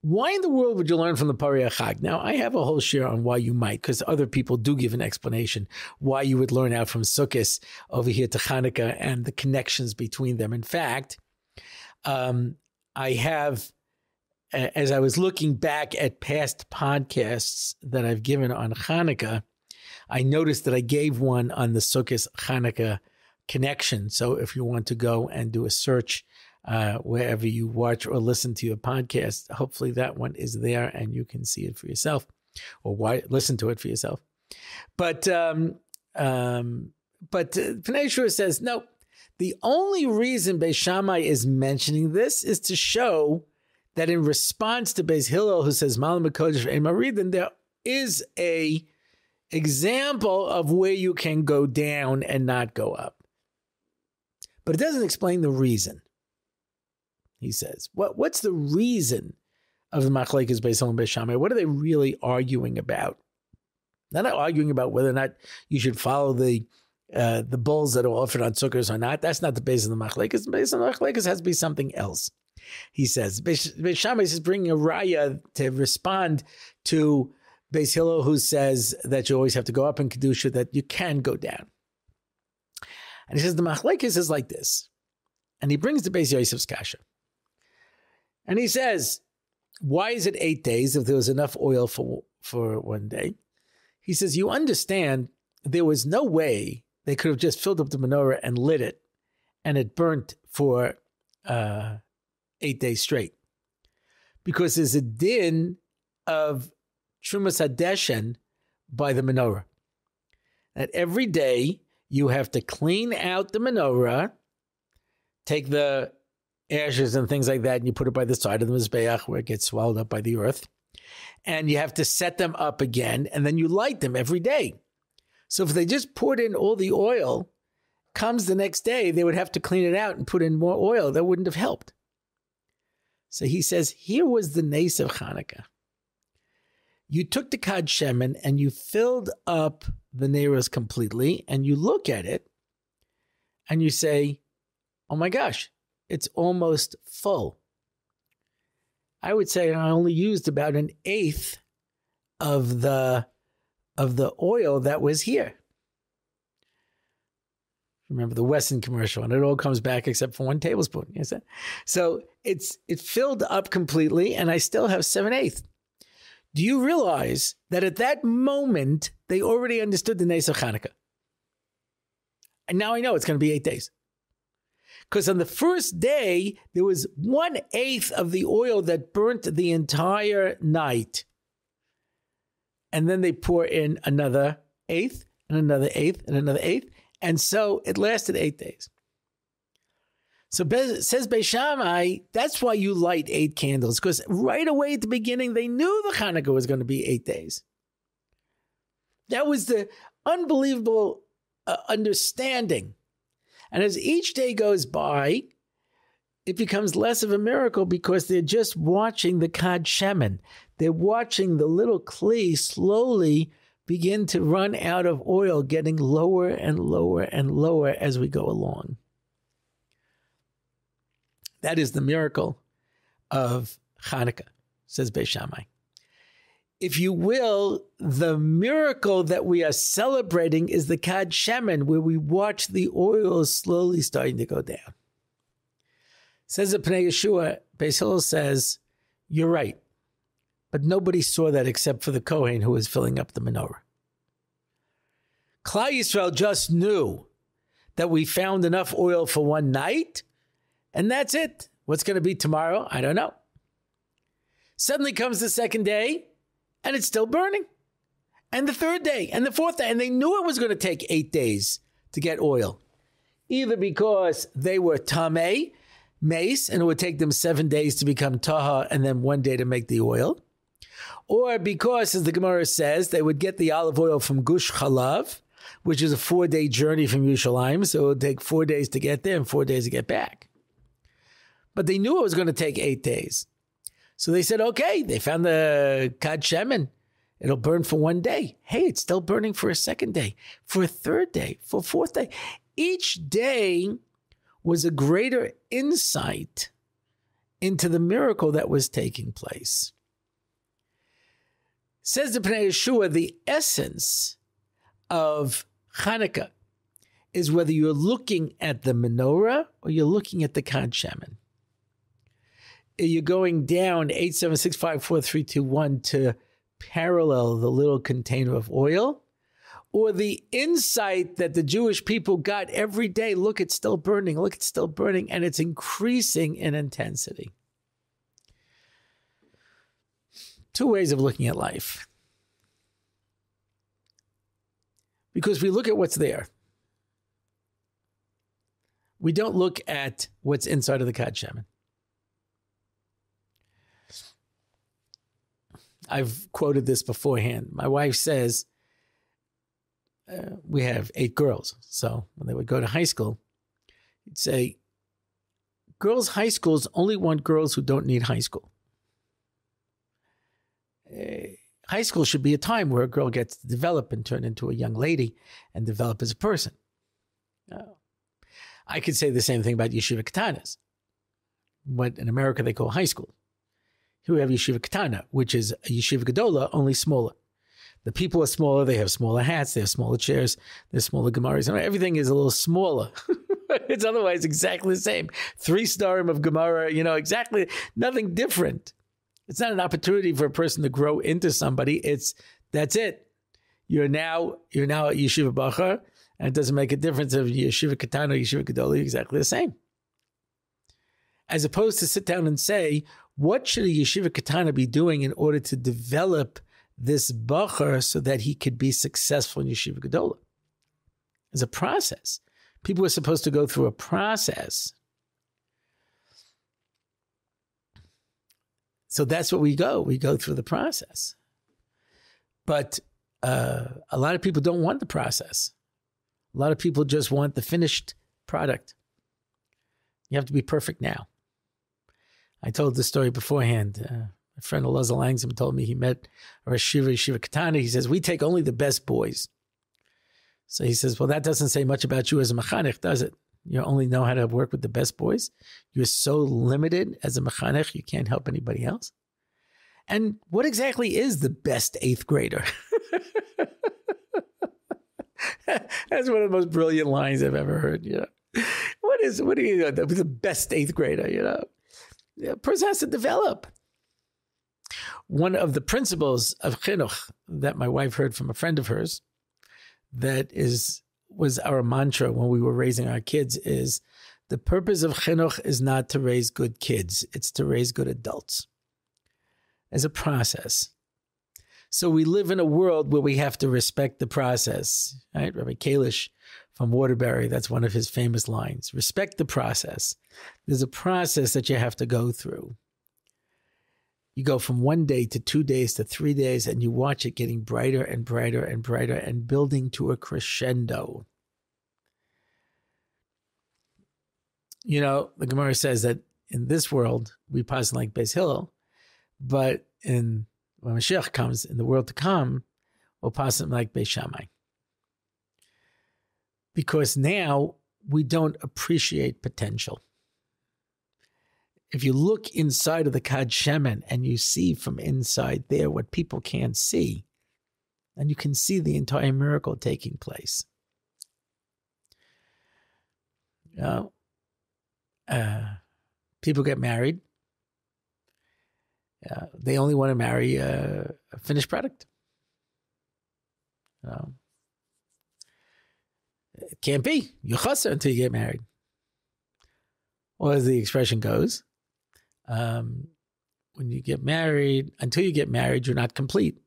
why in the world would you learn from the Parei Chag? Now, I have a whole share on why you might, because other people do give an explanation why you would learn out from Sukkos over here to Chanukah and the connections between them. In fact, um, I have, as I was looking back at past podcasts that I've given on Chanukah, I noticed that I gave one on the Sukkos Chanukah connection. So if you want to go and do a search uh, wherever you watch or listen to your podcast, hopefully that one is there and you can see it for yourself. or why, listen to it for yourself. But um, um, but uh, Pnei Yeshua says, no, the only reason Beis Shammai is mentioning this is to show that in response to Beis Hillel, who says, Malamu Kodesh and Maridin, there is a example of where you can go down and not go up. But it doesn't explain the reason, he says. What, what's the reason of the Machlekes Beis Hillel and Beis Shammai? What are they really arguing about? They're not arguing about whether or not you should follow the uh, the bulls that are offered on Sukkos or not. That's not the base of the Machlekes. The base of the Machlekes has to be something else, he says. Beis Shammai is bringing a raya to respond to Beis Hillel, who says that you always have to go up in Kedusha, that you can go down. And he says the Machlekes is like this. And he brings the Beis Yosef's kasha. And he says, why is it eight days if there was enough oil for, for one day? He says, you understand there was no way they could have just filled up the menorah and lit it, and it burnt for uh, eight days straight. Because there's a din of Trumas Hadeshen by the menorah. That every day you have to clean out the menorah, take the ashes and things like that, and you put it by the side of the Mizbeach where it gets swallowed up by the earth. And you have to set them up again, and then you light them every day. So if they just poured in all the oil, comes the next day, they would have to clean it out and put in more oil. That wouldn't have helped. So he says, here was the nes of Chanukah. You took the Pach Shemin and you filled up the neiros completely, and you look at it and you say, oh my gosh, it's almost full. I would say I only used about an eighth of the, of the oil that was here. Remember the Wesson commercial, and it all comes back except for one tablespoon. You know, so it's, it filled up completely, and I still have seven-eighths. Do you realize that at that moment, they already understood the nes of Chanukah? And now I know it's going to be eight days. Because on the first day, there was one-eighth of the oil that burnt the entire night. And then they pour in another eighth, and another eighth, and another eighth. And so it lasted eight days. So Bez, says Beis Shammai, that's why you light eight candles. Because right away at the beginning, they knew the Chanukah was going to be eight days. That was the unbelievable uh, understanding. And as each day goes by, it becomes less of a miracle because they're just watching the Pach Shemin. They're watching the little Kli slowly begin to run out of oil, getting lower and lower and lower as we go along. That is the miracle of Chanukah, says Beis Shammai. If you will, the miracle that we are celebrating is the Pach Shemin, where we watch the oil slowly starting to go down. Says the Pnei Yeshua, Beis Hillel says, you're right. But nobody saw that except for the Kohen who was filling up the menorah. Klai Yisrael just knew that we found enough oil for one night, and that's it. What's going to be tomorrow? I don't know. Suddenly comes the second day, and it's still burning. And the third day, and the fourth day. And they knew it was going to take eight days to get oil. Either because they were tamei, mace, and it would take them seven days to become Taha, and then one day to make the oil. Or because, as the Gemara says, they would get the olive oil from Gush Chalav, which is a four-day journey from Yerushalayim, so it would take four days to get there and four days to get back. But they knew it was going to take eight days. So they said, okay, they found the Pach Shemin. It'll burn for one day. Hey, it's still burning for a second day, for a third day, for a fourth day. Each day was a greater insight into the miracle that was taking place. Says the Pnei Yeshua, the essence of Chanukah is whether you're looking at the menorah or you're looking at the Pach Shemin. You're going down eight seven six five four three two one to parallel the little container of oil, or the insight that the Jewish people got every day. Look, it's still burning. Look, it's still burning, and it's increasing in intensity. Two ways of looking at life. because we look at what's there. We don't look at what's inside of the Pach Shemin. I've quoted this beforehand. My wife says, uh, we have eight girls. So when they would go to high school, you'd say, girls' high schools only want girls who don't need high school. Uh, high school should be a time where a girl gets to develop and turn into a young lady and develop as a person. Uh, I could say the same thing about yeshiva katanas, what in America they call high school. Here we have yeshiva katana, which is a yeshiva gedola, only smaller. The people are smaller, they have smaller hats, they have smaller chairs, they have smaller gemaras. Everything is a little smaller. It's otherwise exactly the same. Three starim of Gemara, you know, exactly, nothing different. It's not an opportunity for a person to grow into somebody. It's, that's it. You're now, you're now at yeshiva bachar, and it doesn't make a difference if yeshiva katana or yeshiva gedola, you're exactly the same. As opposed to sit down and say, what should a yeshiva katana be doing in order to develop this bachar so that he could be successful in yeshiva gedola? It's a process. People are supposed to go through a process. So that's what we go. We go through the process. But uh, a lot of people don't want the process. A lot of people just want the finished product. You have to be perfect now. I told this story beforehand. Uh, my friend Elazar Langsom told me he met a yeshiva, yeshiva katana. He says, we take only the best boys. So he says, well, that doesn't say much about you as a mechanech, does it? You only know how to work with the best boys. You're so limited as a mechanech, you can't help anybody else. And what exactly is the best eighth grader? That's one of the most brilliant lines I've ever heard, you know. What is, what do you know, the best eighth grader, you know? A person has to develop. One of the principles of Chinuch that my wife heard from a friend of hers, that is was our mantra when we were raising our kids, is the purpose of chinuch is not to raise good kids, it's to raise good adults. As a process. So we live in a world where we have to respect the process, right? Rabbi Kalish from Waterbury, that's one of his famous lines, respect the process. There's a process that you have to go through. You go from one day to two days to three days, and you watch it getting brighter and brighter and brighter and building to a crescendo. You know, the Gemara says that in this world, we pass like Beis Hillel, but in, when Mashiach comes, in the world to come, we'll pass like Beis Shammai. Because now we don't appreciate potential. If you look inside of the Pach Shemin and you see from inside there what people can't see, then you can see the entire miracle taking place. You know, uh, people get married. Uh, they only want to marry a, a finished product. You know, it can't be. You're chaser until you get married. Or as the expression goes, Um, when you get married, until you get married, you're not complete.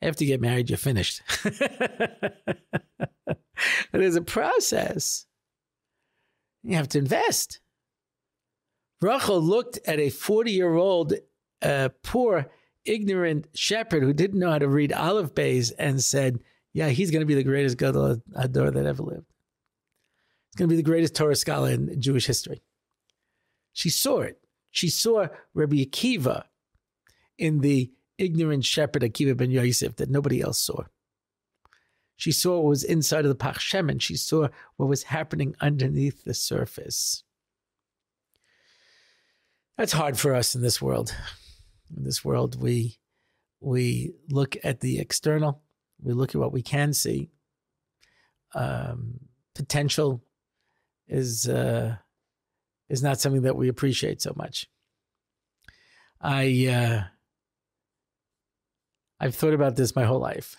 After you get married, you're finished. There's a process. You have to invest. Rachel looked at a forty-year-old uh, poor, ignorant shepherd who didn't know how to read olive bays and said, yeah, he's going to be the greatest gadol hador that ever lived. He's going to be the greatest Torah scholar in Jewish history. She saw it. She saw Rabbi Akiva in the ignorant shepherd Akiva ben Yosef that nobody else saw. She saw what was inside of the Pach Shemin. She saw what was happening underneath the surface. That's hard for us in this world. In this world, we, we look at the external. We look at what we can see. Um, potential is... Uh, is not something that we appreciate so much. I, uh, I've thought about this my whole life.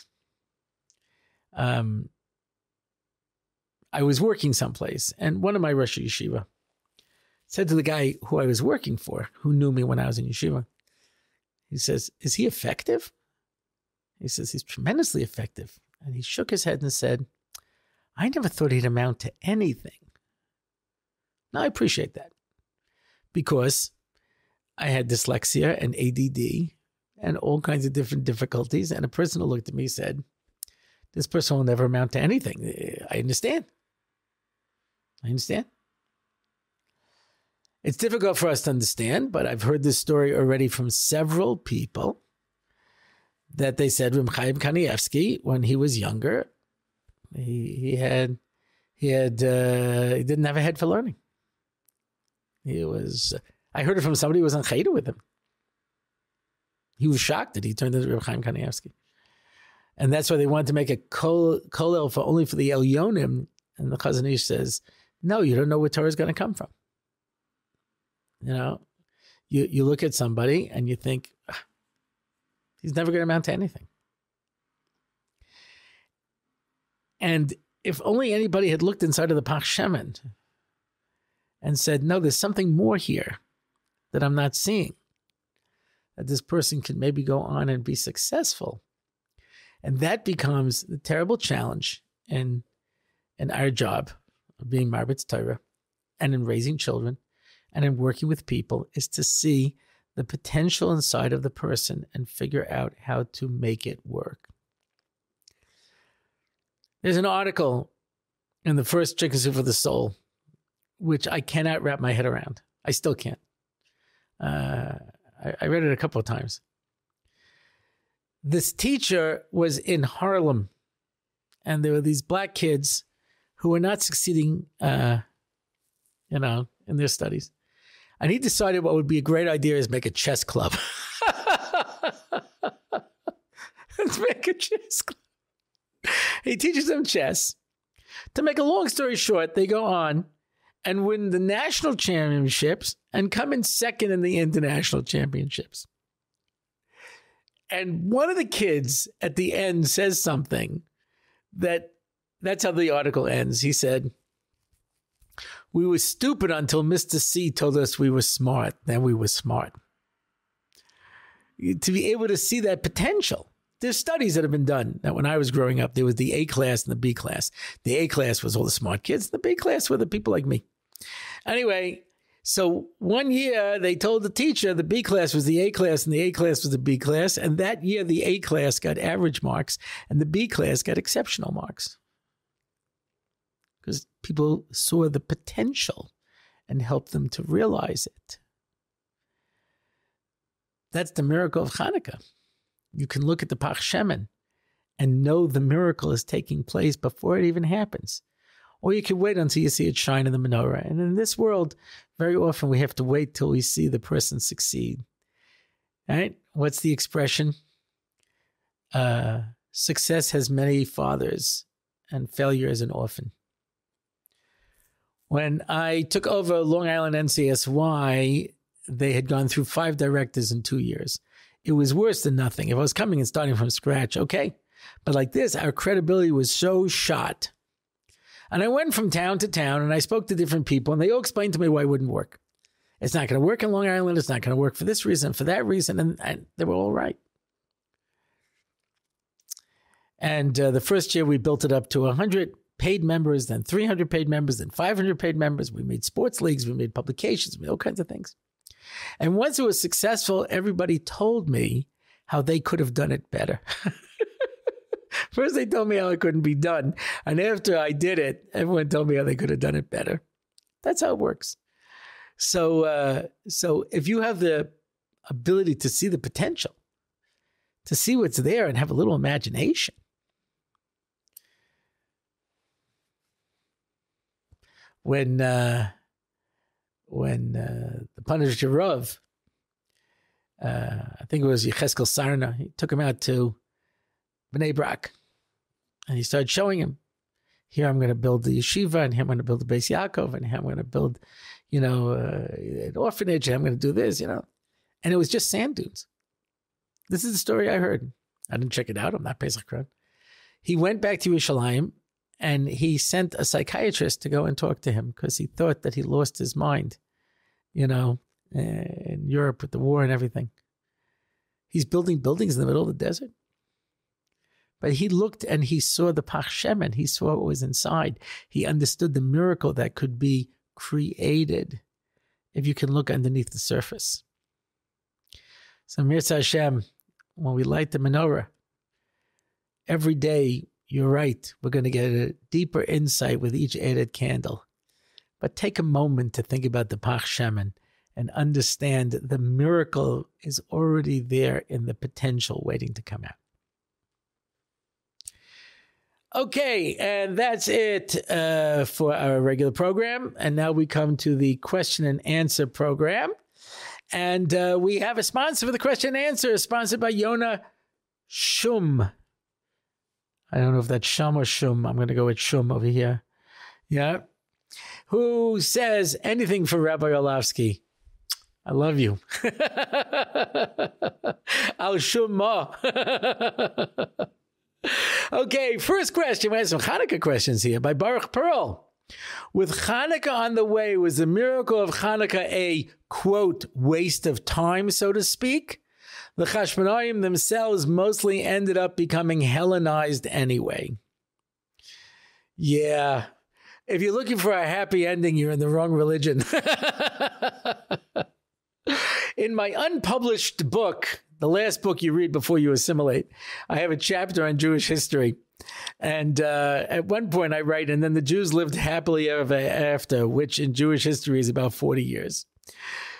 Um, I was working someplace, and one of my Rosh Yeshiva said to the guy who I was working for, who knew me when I was in yeshiva, he says, is he effective? He says, he's tremendously effective. And he shook his head and said, I never thought he'd amount to anything. Now, I appreciate that because I had dyslexia and A D D and all kinds of different difficulties. And a person who looked at me said, this person will never amount to anything. I understand. I understand. It's difficult for us to understand, but I've heard this story already from several people that they said Reb Chaim Kanievsky, when he was younger, he, he had, he had, uh, he didn't have a head for learning. He was, I heard it from somebody who was on Chayda with him. He was shocked that he turned into Reb Chaim Kanievsky. And that's why they wanted to make a kol, kolel for only for the Elyonim. And the Chazon Ish says, no, you don't know where Torah is going to come from. You know, you, you look at somebody and you think, he's never going to amount to anything. And if only anybody had looked inside of the Pach Shemin and said, no, there's something more here that I'm not seeing, that this person can maybe go on and be successful. And that becomes the terrible challenge in, in our job of being Marbetz Torah and in raising children and in working with people, is to see the potential inside of the person and figure out how to make it work. There's an article in the first Chicken Soup for the Soul, which I cannot wrap my head around. I still can't. Uh, I, I read it a couple of times. This teacher was in Harlem, and there were these black kids who were not succeeding, uh, you know, in their studies. And he decided what would be a great idea is make a chess club. Let's make a chess club. He teaches them chess. To make a long story short, they go on and win the national championships and come in second in the international championships. And one of the kids at the end says something that that's how the article ends. He said, we were stupid until Mister C told us we were smart. Then we were smart. To be able to see that potential. There's studies that have been done that when I was growing up, there was the A class and the B class. The A class was all the smart kids. The B class were the people like me. Anyway, so one year they told the teacher the B class was the A class and the A class was the B class. And that year the A class got average marks and the B class got exceptional marks. Because people saw the potential and helped them to realize it. That's the miracle of Chanukah. You can look at the Pach Shemin and know the miracle is taking place before it even happens. Or you can wait until you see it shine in the menorah. And in this world, very often we have to wait till we see the person succeed. Right? What's the expression? Uh, success has many fathers and failure is an orphan. When I took over Long Island N C S Y, they had gone through five directors in two years. It was worse than nothing. If I was coming and starting from scratch, okay. But like this, our credibility was so shot. And I went from town to town and I spoke to different people and they all explained to me why it wouldn't work. It's not going to work in Long Island. It's not going to work for this reason, for that reason. And, and they were all right. And uh, the first year we built it up to one hundred paid members, then three hundred paid members, then five hundred paid members. We made sports leagues, we made publications, we made all kinds of things. And once it was successful, everybody told me how they could have done it better. First they told me how it couldn't be done. And after I did it, everyone told me how they could have done it better. That's how it works. So, uh, so if you have the ability to see the potential, to see what's there and have a little imagination, When uh, when uh, the Punisher Rav, uh, I think it was Yecheskel Sarna, he took him out to Bnei Brak. And he started showing him, here I'm going to build the yeshiva, and here I'm going to build the Beis Yaakov, and here I'm going to build, you know, uh, an orphanage, and I'm going to do this, you know. And it was just sand dunes. This is the story I heard. I didn't check it out. I'm not Pesach Kron. He went back to Yerushalayim, and he sent a psychiatrist to go and talk to him because he thought that he lost his mind, you know, in Europe with the war and everything. He's building buildings in the middle of the desert. But he looked and he saw the Pach Shemin. He saw what was inside. He understood the miracle that could be created if you can look underneath the surface. So Mirza Hashem, when we light the menorah, every day, you're right, we're going to get a deeper insight with each added candle. But take a moment to think about the Pach Shemin and understand the miracle is already there in the potential waiting to come out. Okay, and that's it uh, for our regular program. And now we come to the question and answer program. And uh, we have a sponsor for the question and answer, sponsored by Yona Shum. I don't know if that's Shum or Shum. I'm going to go with Shum over here. Yeah. Who says anything for Rabbi Orlofsky? I love you. Al Shumma. Okay, first question. We have some Hanukkah questions here by Baruch Pearl. With Hanukkah on the way, was the miracle of Hanukkah a, quote, waste of time, so to speak? The Chashmonaim themselves mostly ended up becoming Hellenized anyway. Yeah. If you're looking for a happy ending, you're in the wrong religion. In my unpublished book, the last book you read before you assimilate, I have a chapter on Jewish history. And uh, at one point I write, and then the Jews lived happily ever after, which in Jewish history is about forty years.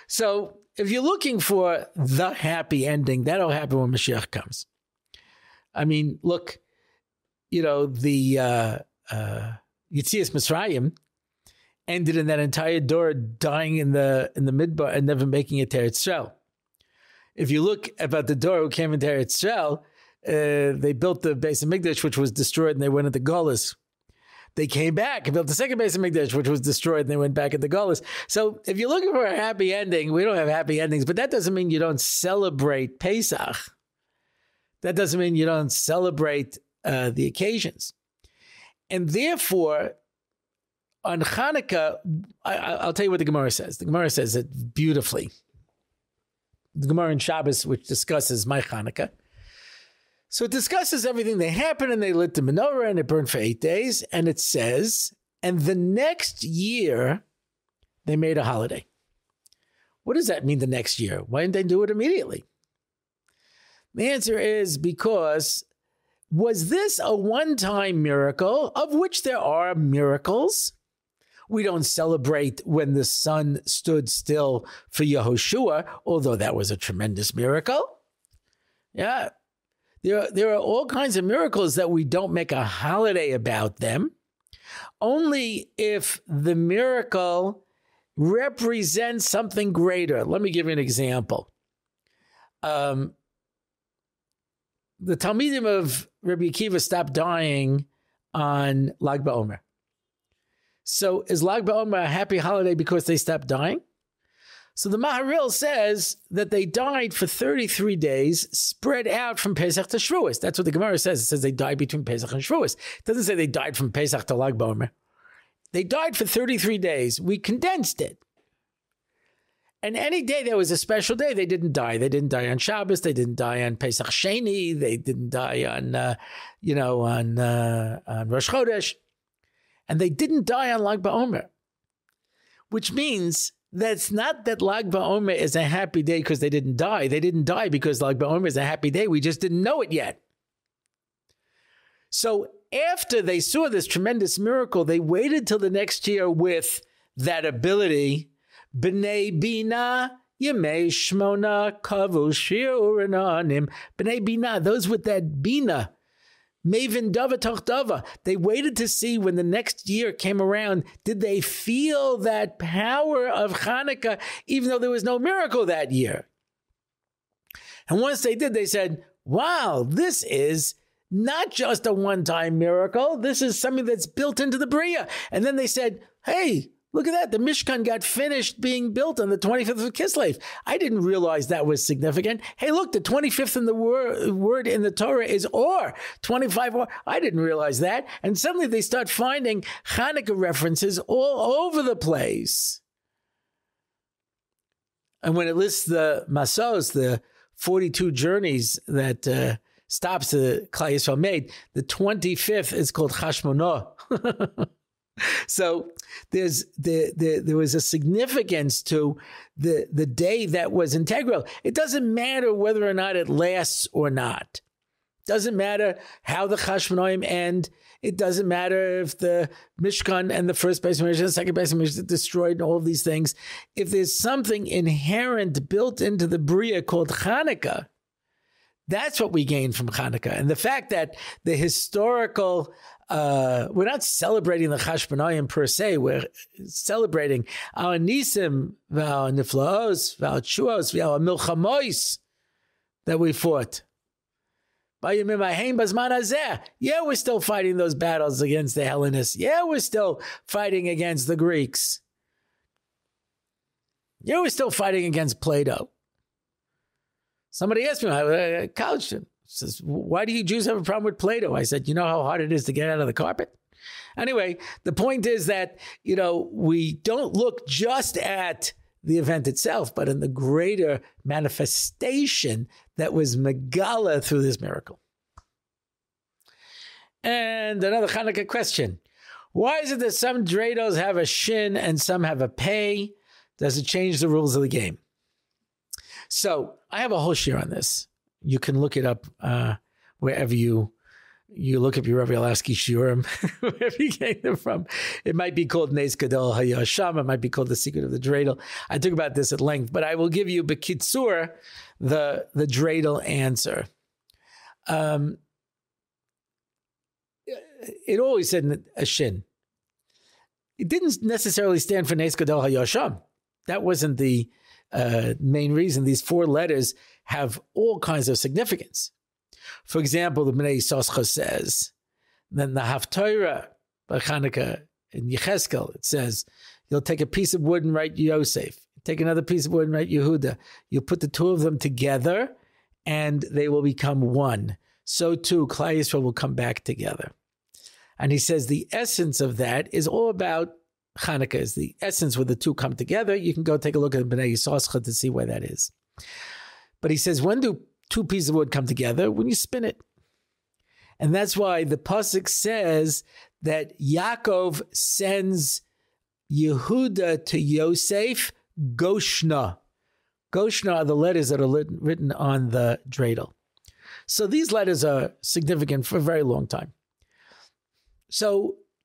So if you're looking for the happy ending, that'll happen when Mashiach comes. I mean, look, you know, the uh, uh, Yetzias Mitzrayim ended in that entire door dying in the in the Midbar and never making it to Eretz Yisrael. If you look about the door who came into Eretz Yisrael, uh, they built the Beis HaMikdash, which was destroyed, and they went into Golis. They came back and built the second Beis HaMikdash, which was destroyed, and they went back into Golis. So if you're looking for a happy ending, we don't have happy endings, but that doesn't mean you don't celebrate Pesach. That doesn't mean you don't celebrate uh, the occasions. And therefore, on Hanukkah, I, I'll tell you what the Gemara says. The Gemara says it beautifully. The Gemara in Shabbos, which discusses my Hanukkah. So it discusses everything that happened, and they lit the menorah, and it burned for eight days. And it says, and the next year, they made a holiday. What does that mean, the next year? Why didn't they do it immediately? The answer is because, was this a one-time miracle, of which there are miracles? We don't celebrate when the sun stood still for Yehoshua, although that was a tremendous miracle. Yeah. There are, there are all kinds of miracles that we don't make a holiday about them, only if the miracle represents something greater. Let me give you an example. Um, the Talmidim of Rabbi Akiva stopped dying on Lag BaOmer. So is Lag BaOmer a happy holiday because they stopped dying? So the Maharal says that they died for thirty-three days, spread out from Pesach to Shavuos. That's what the Gemara says. It says they died between Pesach and Shavuos. It doesn't say they died from Pesach to Lag BaOmer. They died for thirty-three days. We condensed it. And any day that was a special day, they didn't die. They didn't die on Shabbos. They didn't die on Pesach Sheni. They didn't die on, uh, you know, on, uh, on Rosh Chodesh. And they didn't die on Lag BaOmer, which means that's not that Lag BaOmer is a happy day because they didn't die. They didn't die because Lag BaOmer is a happy day. We just didn't know it yet. So after they saw this tremendous miracle, they waited till the next year with that ability. B'nei Bina, Yemei Shmona, Kavu Shir Ananim. B'nei Bina, those with that Bina. Maven Dava Toch Dava. They waited to see when the next year came around, did they feel that power of Hanukkah, even though there was no miracle that year? And once they did, they said, wow, this is not just a one-time miracle. This is something that's built into the Bria. And then they said, hey, look at that. The Mishkan got finished being built on the twenty-fifth of Kislev. I didn't realize that was significant. Hey, look, the twenty-fifth in the wor word in the Torah is or, twenty-five or. I didn't realize that. And suddenly they start finding Hanukkah references all over the place. And when it lists the Masos, the forty-two journeys that uh, stops that Klai Yisrael made, the twenty-fifth is called Chashmonah. So there's the, the, there was a significance to the, the day that was integral. It doesn't matter whether or not it lasts or not. It doesn't matter how the Chashmonaim end. It doesn't matter if the Mishkan and the first Beis Hamikdash and the second Beis Hamikdash are destroyed and all of these things. If there's something inherent built into the Bria called Chanukah, that's what we gain from Chanukah. And the fact that the historical, uh, we're not celebrating the Chashmonaim per se, we're celebrating our Nisim, our Niflaos, our Tshuos, our Milchamois that we fought. Yeah, we're still fighting those battles against the Hellenists. Yeah, we're still fighting against the Greeks. Yeah, we're still fighting against Plato. Somebody asked me, I college student, says, why do you Jews have a problem with Plato? I said, you know how hard it is to get out of the carpet? Anyway, the point is that, you know, we don't look just at the event itself, but in the greater manifestation that was Megala through this miracle. And another Hanukkah question. Why is it that some dreidels have a shin and some have a pei? Does it change the rules of the game? So I have a whole shir on this. You can look it up uh, wherever you you look up your Rebbe Orlofsky shiurim, wherever you get them from. It might be called Nes Gadol HaYasham. It might be called The Secret of the Dreidel. I talk about this at length, but I will give you B'kitzur the the dreidel answer. Um, it always said a shin. It didn't necessarily stand for Nes Gadol HaYasham. That wasn't the Uh, main reason. These four letters have all kinds of significance. For example, the Bnei Yissaschar says, then the Haftarah by Chanukah in Yecheskel, it says, you'll take a piece of wood and write Yosef. Take another piece of wood and write Yehuda. You'll put the two of them together and they will become one. So too, Klai Yisrael will come back together. And he says the essence of that is all about Chanukah, is the essence where the two come together. You can go take a look at Bnei Yissaschar to see where that is. But he says, when do two pieces of wood come together? When you spin it. And that's why the pasuk says that Yaakov sends Yehuda to Yosef, Goshna. Goshna are the letters that are written on the dreidel. So these letters are significant for a very long time. So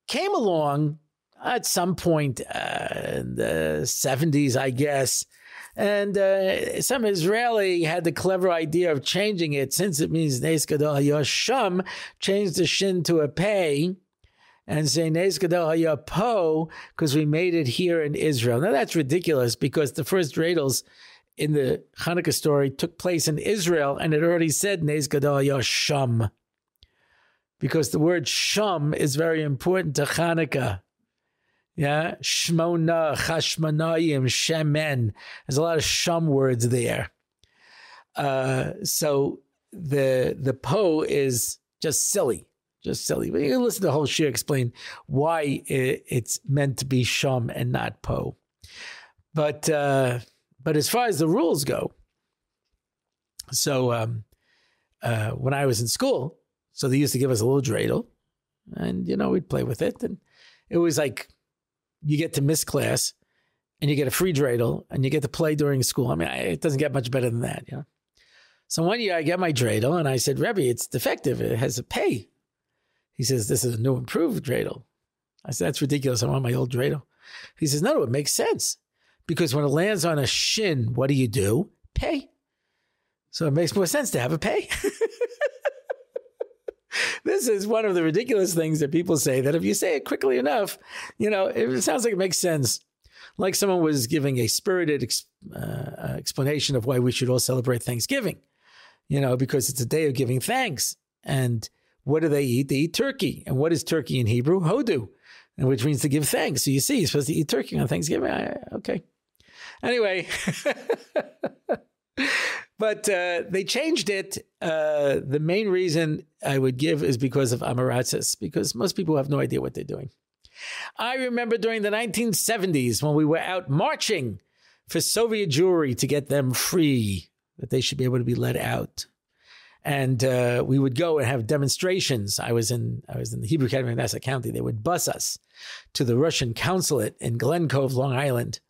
came along at some point uh, in the seventies, I guess, and uh, some Israeli had the clever idea of changing it, since it means Nes Gadol HaYasham, changed the shin to a pei, and say Nes Gadol HaYapo, because we made it here in Israel. Now that's ridiculous, because the first dreidels in the Hanukkah story took place in Israel, and it already said Nes Gadol HaYasham, because the word sham is very important to Hanukkah. Yeah, Shmona, Chashmonayim, Shemen. There's a lot of shum words there. Uh, so the the po is just silly, just silly. But you can listen to the whole shir explain why it, it's meant to be shum and not po. But uh, but as far as the rules go, so um, uh, when I was in school, so they used to give us a little dreidel, and you know we'd play with it, and it was like, you get to miss class, and you get a free dreidel, and you get to play during school. I mean, I, it doesn't get much better than that, you know. So one year I get my dreidel, and I said, Rebbe, it's defective. It has a pay. He says, this is a new improved dreidel. I said, that's ridiculous. I want my old dreidel. He says, no, no, it makes sense. Because when it lands on a shin, what do you do? Pay. So it makes more sense to have a pay. This is one of the ridiculous things that people say, that if you say it quickly enough, you know, it sounds like it makes sense. Like someone was giving a spirited ex uh, explanation of why we should all celebrate Thanksgiving, you know, because it's a day of giving thanks. And what do they eat? They eat turkey. And what is turkey in Hebrew? Hodu, which means to give thanks. So you see, you're supposed to eat turkey on Thanksgiving. I, okay. Anyway. But uh, they changed it. Uh, the main reason I would give is because of Amaratsis, because most people have no idea what they're doing. I remember during the nineteen seventies when we were out marching for Soviet Jewry to get them free, that they should be able to be let out. And uh, we would go and have demonstrations. I was in I was in the Hebrew Academy in Nassau County. They would bus us to the Russian consulate in Glen Cove, Long Island,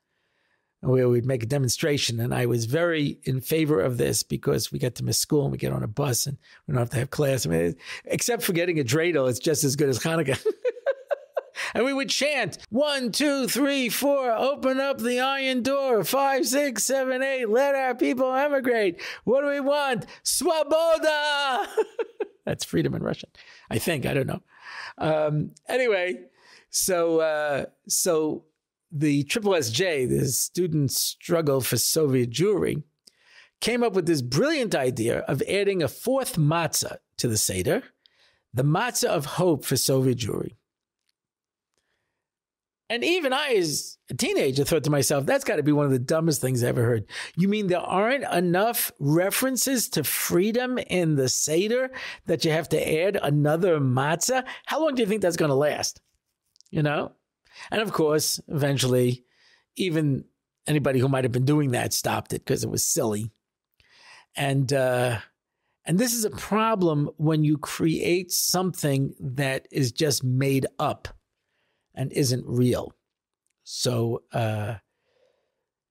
where we'd make a demonstration. And I was very in favor of this because we get to miss school and we get on a bus and we don't have to have class. I mean, except for getting a dreidel, it's just as good as Chanukah. And we would chant, one, two, three, four, open up the iron door, five, six, seven, eight, let our people emigrate. What do we want? Swaboda! That's freedom in Russian, I think, I don't know. Um, anyway, so uh, so the S S J, the Student Struggle for Soviet Jewry, came up with this brilliant idea of adding a fourth matzah to the Seder, the matzah of hope for Soviet Jewry. And even I, as a teenager, thought to myself, that's got to be one of the dumbest things I ever heard. You mean there aren't enough references to freedom in the Seder that you have to add another matzah? How long do you think that's going to last? You know? And of course, eventually, even anybody who might have been doing that stopped it because it was silly. And, uh, and this is a problem when you create something that is just made up and isn't real. So uh,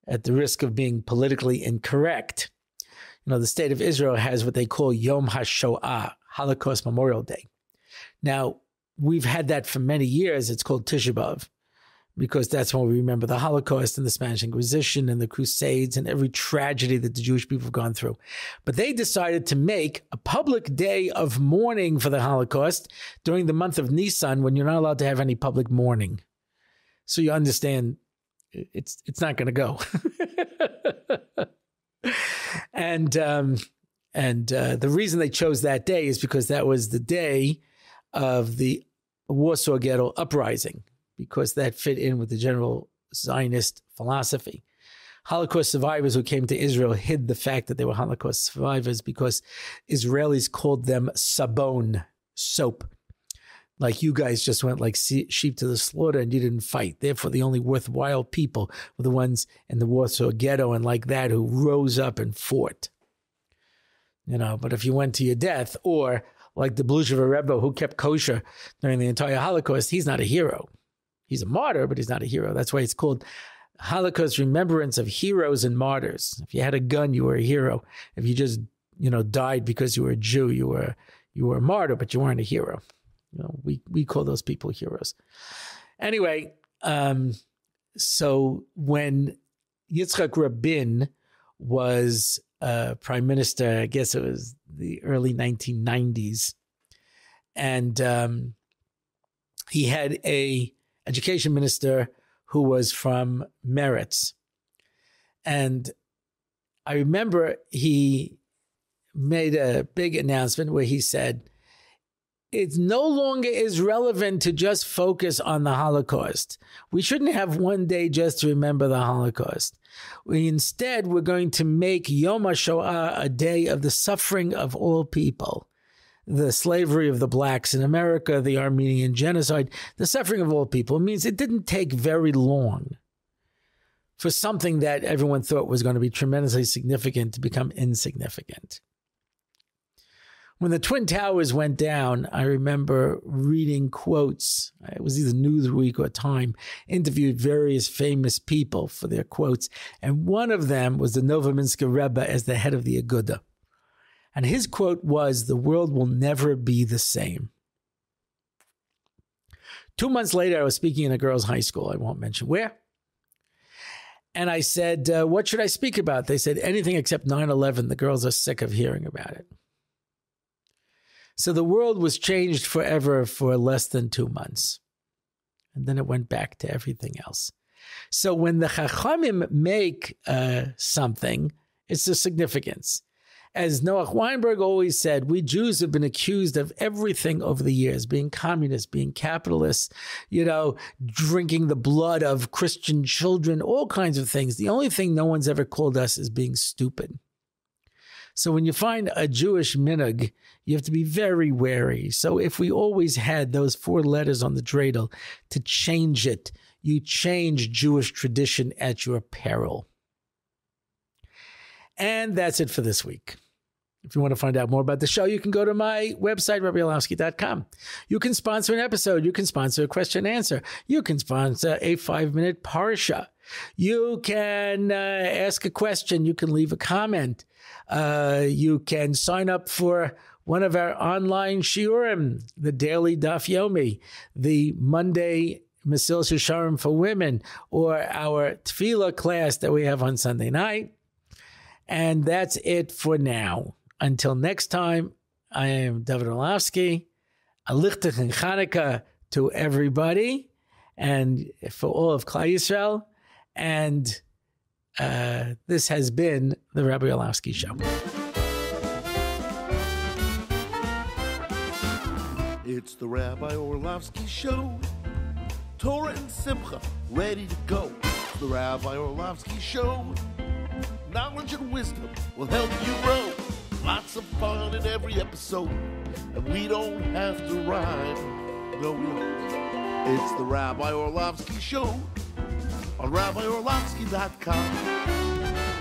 at the risk of being politically incorrect, you know, the state of Israel has what they call Yom HaShoah, Holocaust Memorial Day. Now, we've had that for many years. It's called Tisha B'Av, because that's when we remember the Holocaust and the Spanish Inquisition and the Crusades and every tragedy that the Jewish people have gone through. But they decided to make a public day of mourning for the Holocaust during the month of Nisan, when you're not allowed to have any public mourning. So you understand it's it's not going to go. and um, and uh, the reason they chose that day is because that was the day of the Warsaw Ghetto Uprising, because that fit in with the general Zionist philosophy. Holocaust survivors who came to Israel hid the fact that they were Holocaust survivors because Israelis called them sabon, soap. Like, you guys just went like sheep to the slaughter and you didn't fight. Therefore, the only worthwhile people were the ones in the Warsaw Ghetto and like that who rose up and fought. You know, but if you went to your death, or like the Blücher Rebbe who kept kosher during the entire Holocaust, he's not a hero. He's a martyr, but he's not a hero. That's why it's called Holocaust Remembrance of Heroes and Martyrs. If you had a gun, you were a hero. If you just, you know, died because you were a Jew, you were you were a martyr, but you weren't a hero. You know, we we call those people heroes. Anyway, um, so when Yitzhak Rabin was uh, prime minister, I guess it was the early nineteen nineties, and um, he had a education minister who was from Meretz. And I remember he made a big announcement where he said, it no longer is relevant to just focus on the Holocaust. We shouldn't have one day just to remember the Holocaust. We, instead, we're going to make Yom HaShoah a day of the suffering of all people. The slavery of the blacks in America, the Armenian genocide, the suffering of all people. It means it didn't take very long for something that everyone thought was going to be tremendously significant to become insignificant. When the Twin Towers went down, I remember reading quotes. It was either Newsweek or Time, interviewed various famous people for their quotes. And one of them was the Novominsker Rebbe as the head of the Aguda. And his quote was, the world will never be the same. Two months later, I was speaking in a girls' high school. I won't mention where. And I said, uh, what should I speak about? They said, anything except nine eleven. The girls are sick of hearing about it. So the world was changed forever for less than two months. And then it went back to everything else. So when the Chachamim make uh, something, it's the significance. As Noach Weinberg always said, we Jews have been accused of everything over the years, being communists, being capitalists, you know, drinking the blood of Christian children, all kinds of things. The only thing no one's ever called us is being stupid. So when you find a Jewish minhag, you have to be very wary. So if we always had those four letters on the dreidel, to change it, you change Jewish tradition at your peril. And that's it for this week. If you want to find out more about the show, you can go to my website, Rabbi Orlofsky dot com. You can sponsor an episode. You can sponsor a question and answer. You can sponsor a five-minute parsha. You can uh, ask a question. You can leave a comment. Uh, you can sign up for one of our online shiurim, the Daily Daf Yomi, the Monday Masil Shisharim for women, or our Tefillah class that we have on Sunday night. And that's it for now. Until next time, I am David Orlofsky. Alichtach and Chanukah to everybody and for all of Klai Yisrael. And uh, this has been the Rabbi Orlofsky Show. It's the Rabbi Orlofsky Show. Torah and Simcha, ready to go. The Rabbi Orlofsky Show. Knowledge and wisdom will help you grow. Lots of fun in every episode, and we don't have to rhyme. No, we don't. It's the Rabbi Orlofsky Show on Rabbi Orlofsky dot com.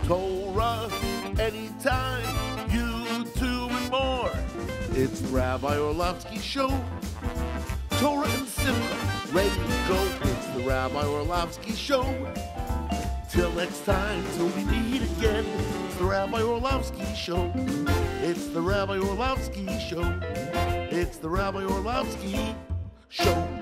Torah Anytime, YouTube and more. It's the Rabbi Orlofsky Show. Torah and Simcha, ready to go. It's the Rabbi Orlofsky Show. Till next time, till we meet again. It's the Rabbi Orlofsky Show. It's the Rabbi Orlofsky Show. It's the Rabbi Orlofsky Show.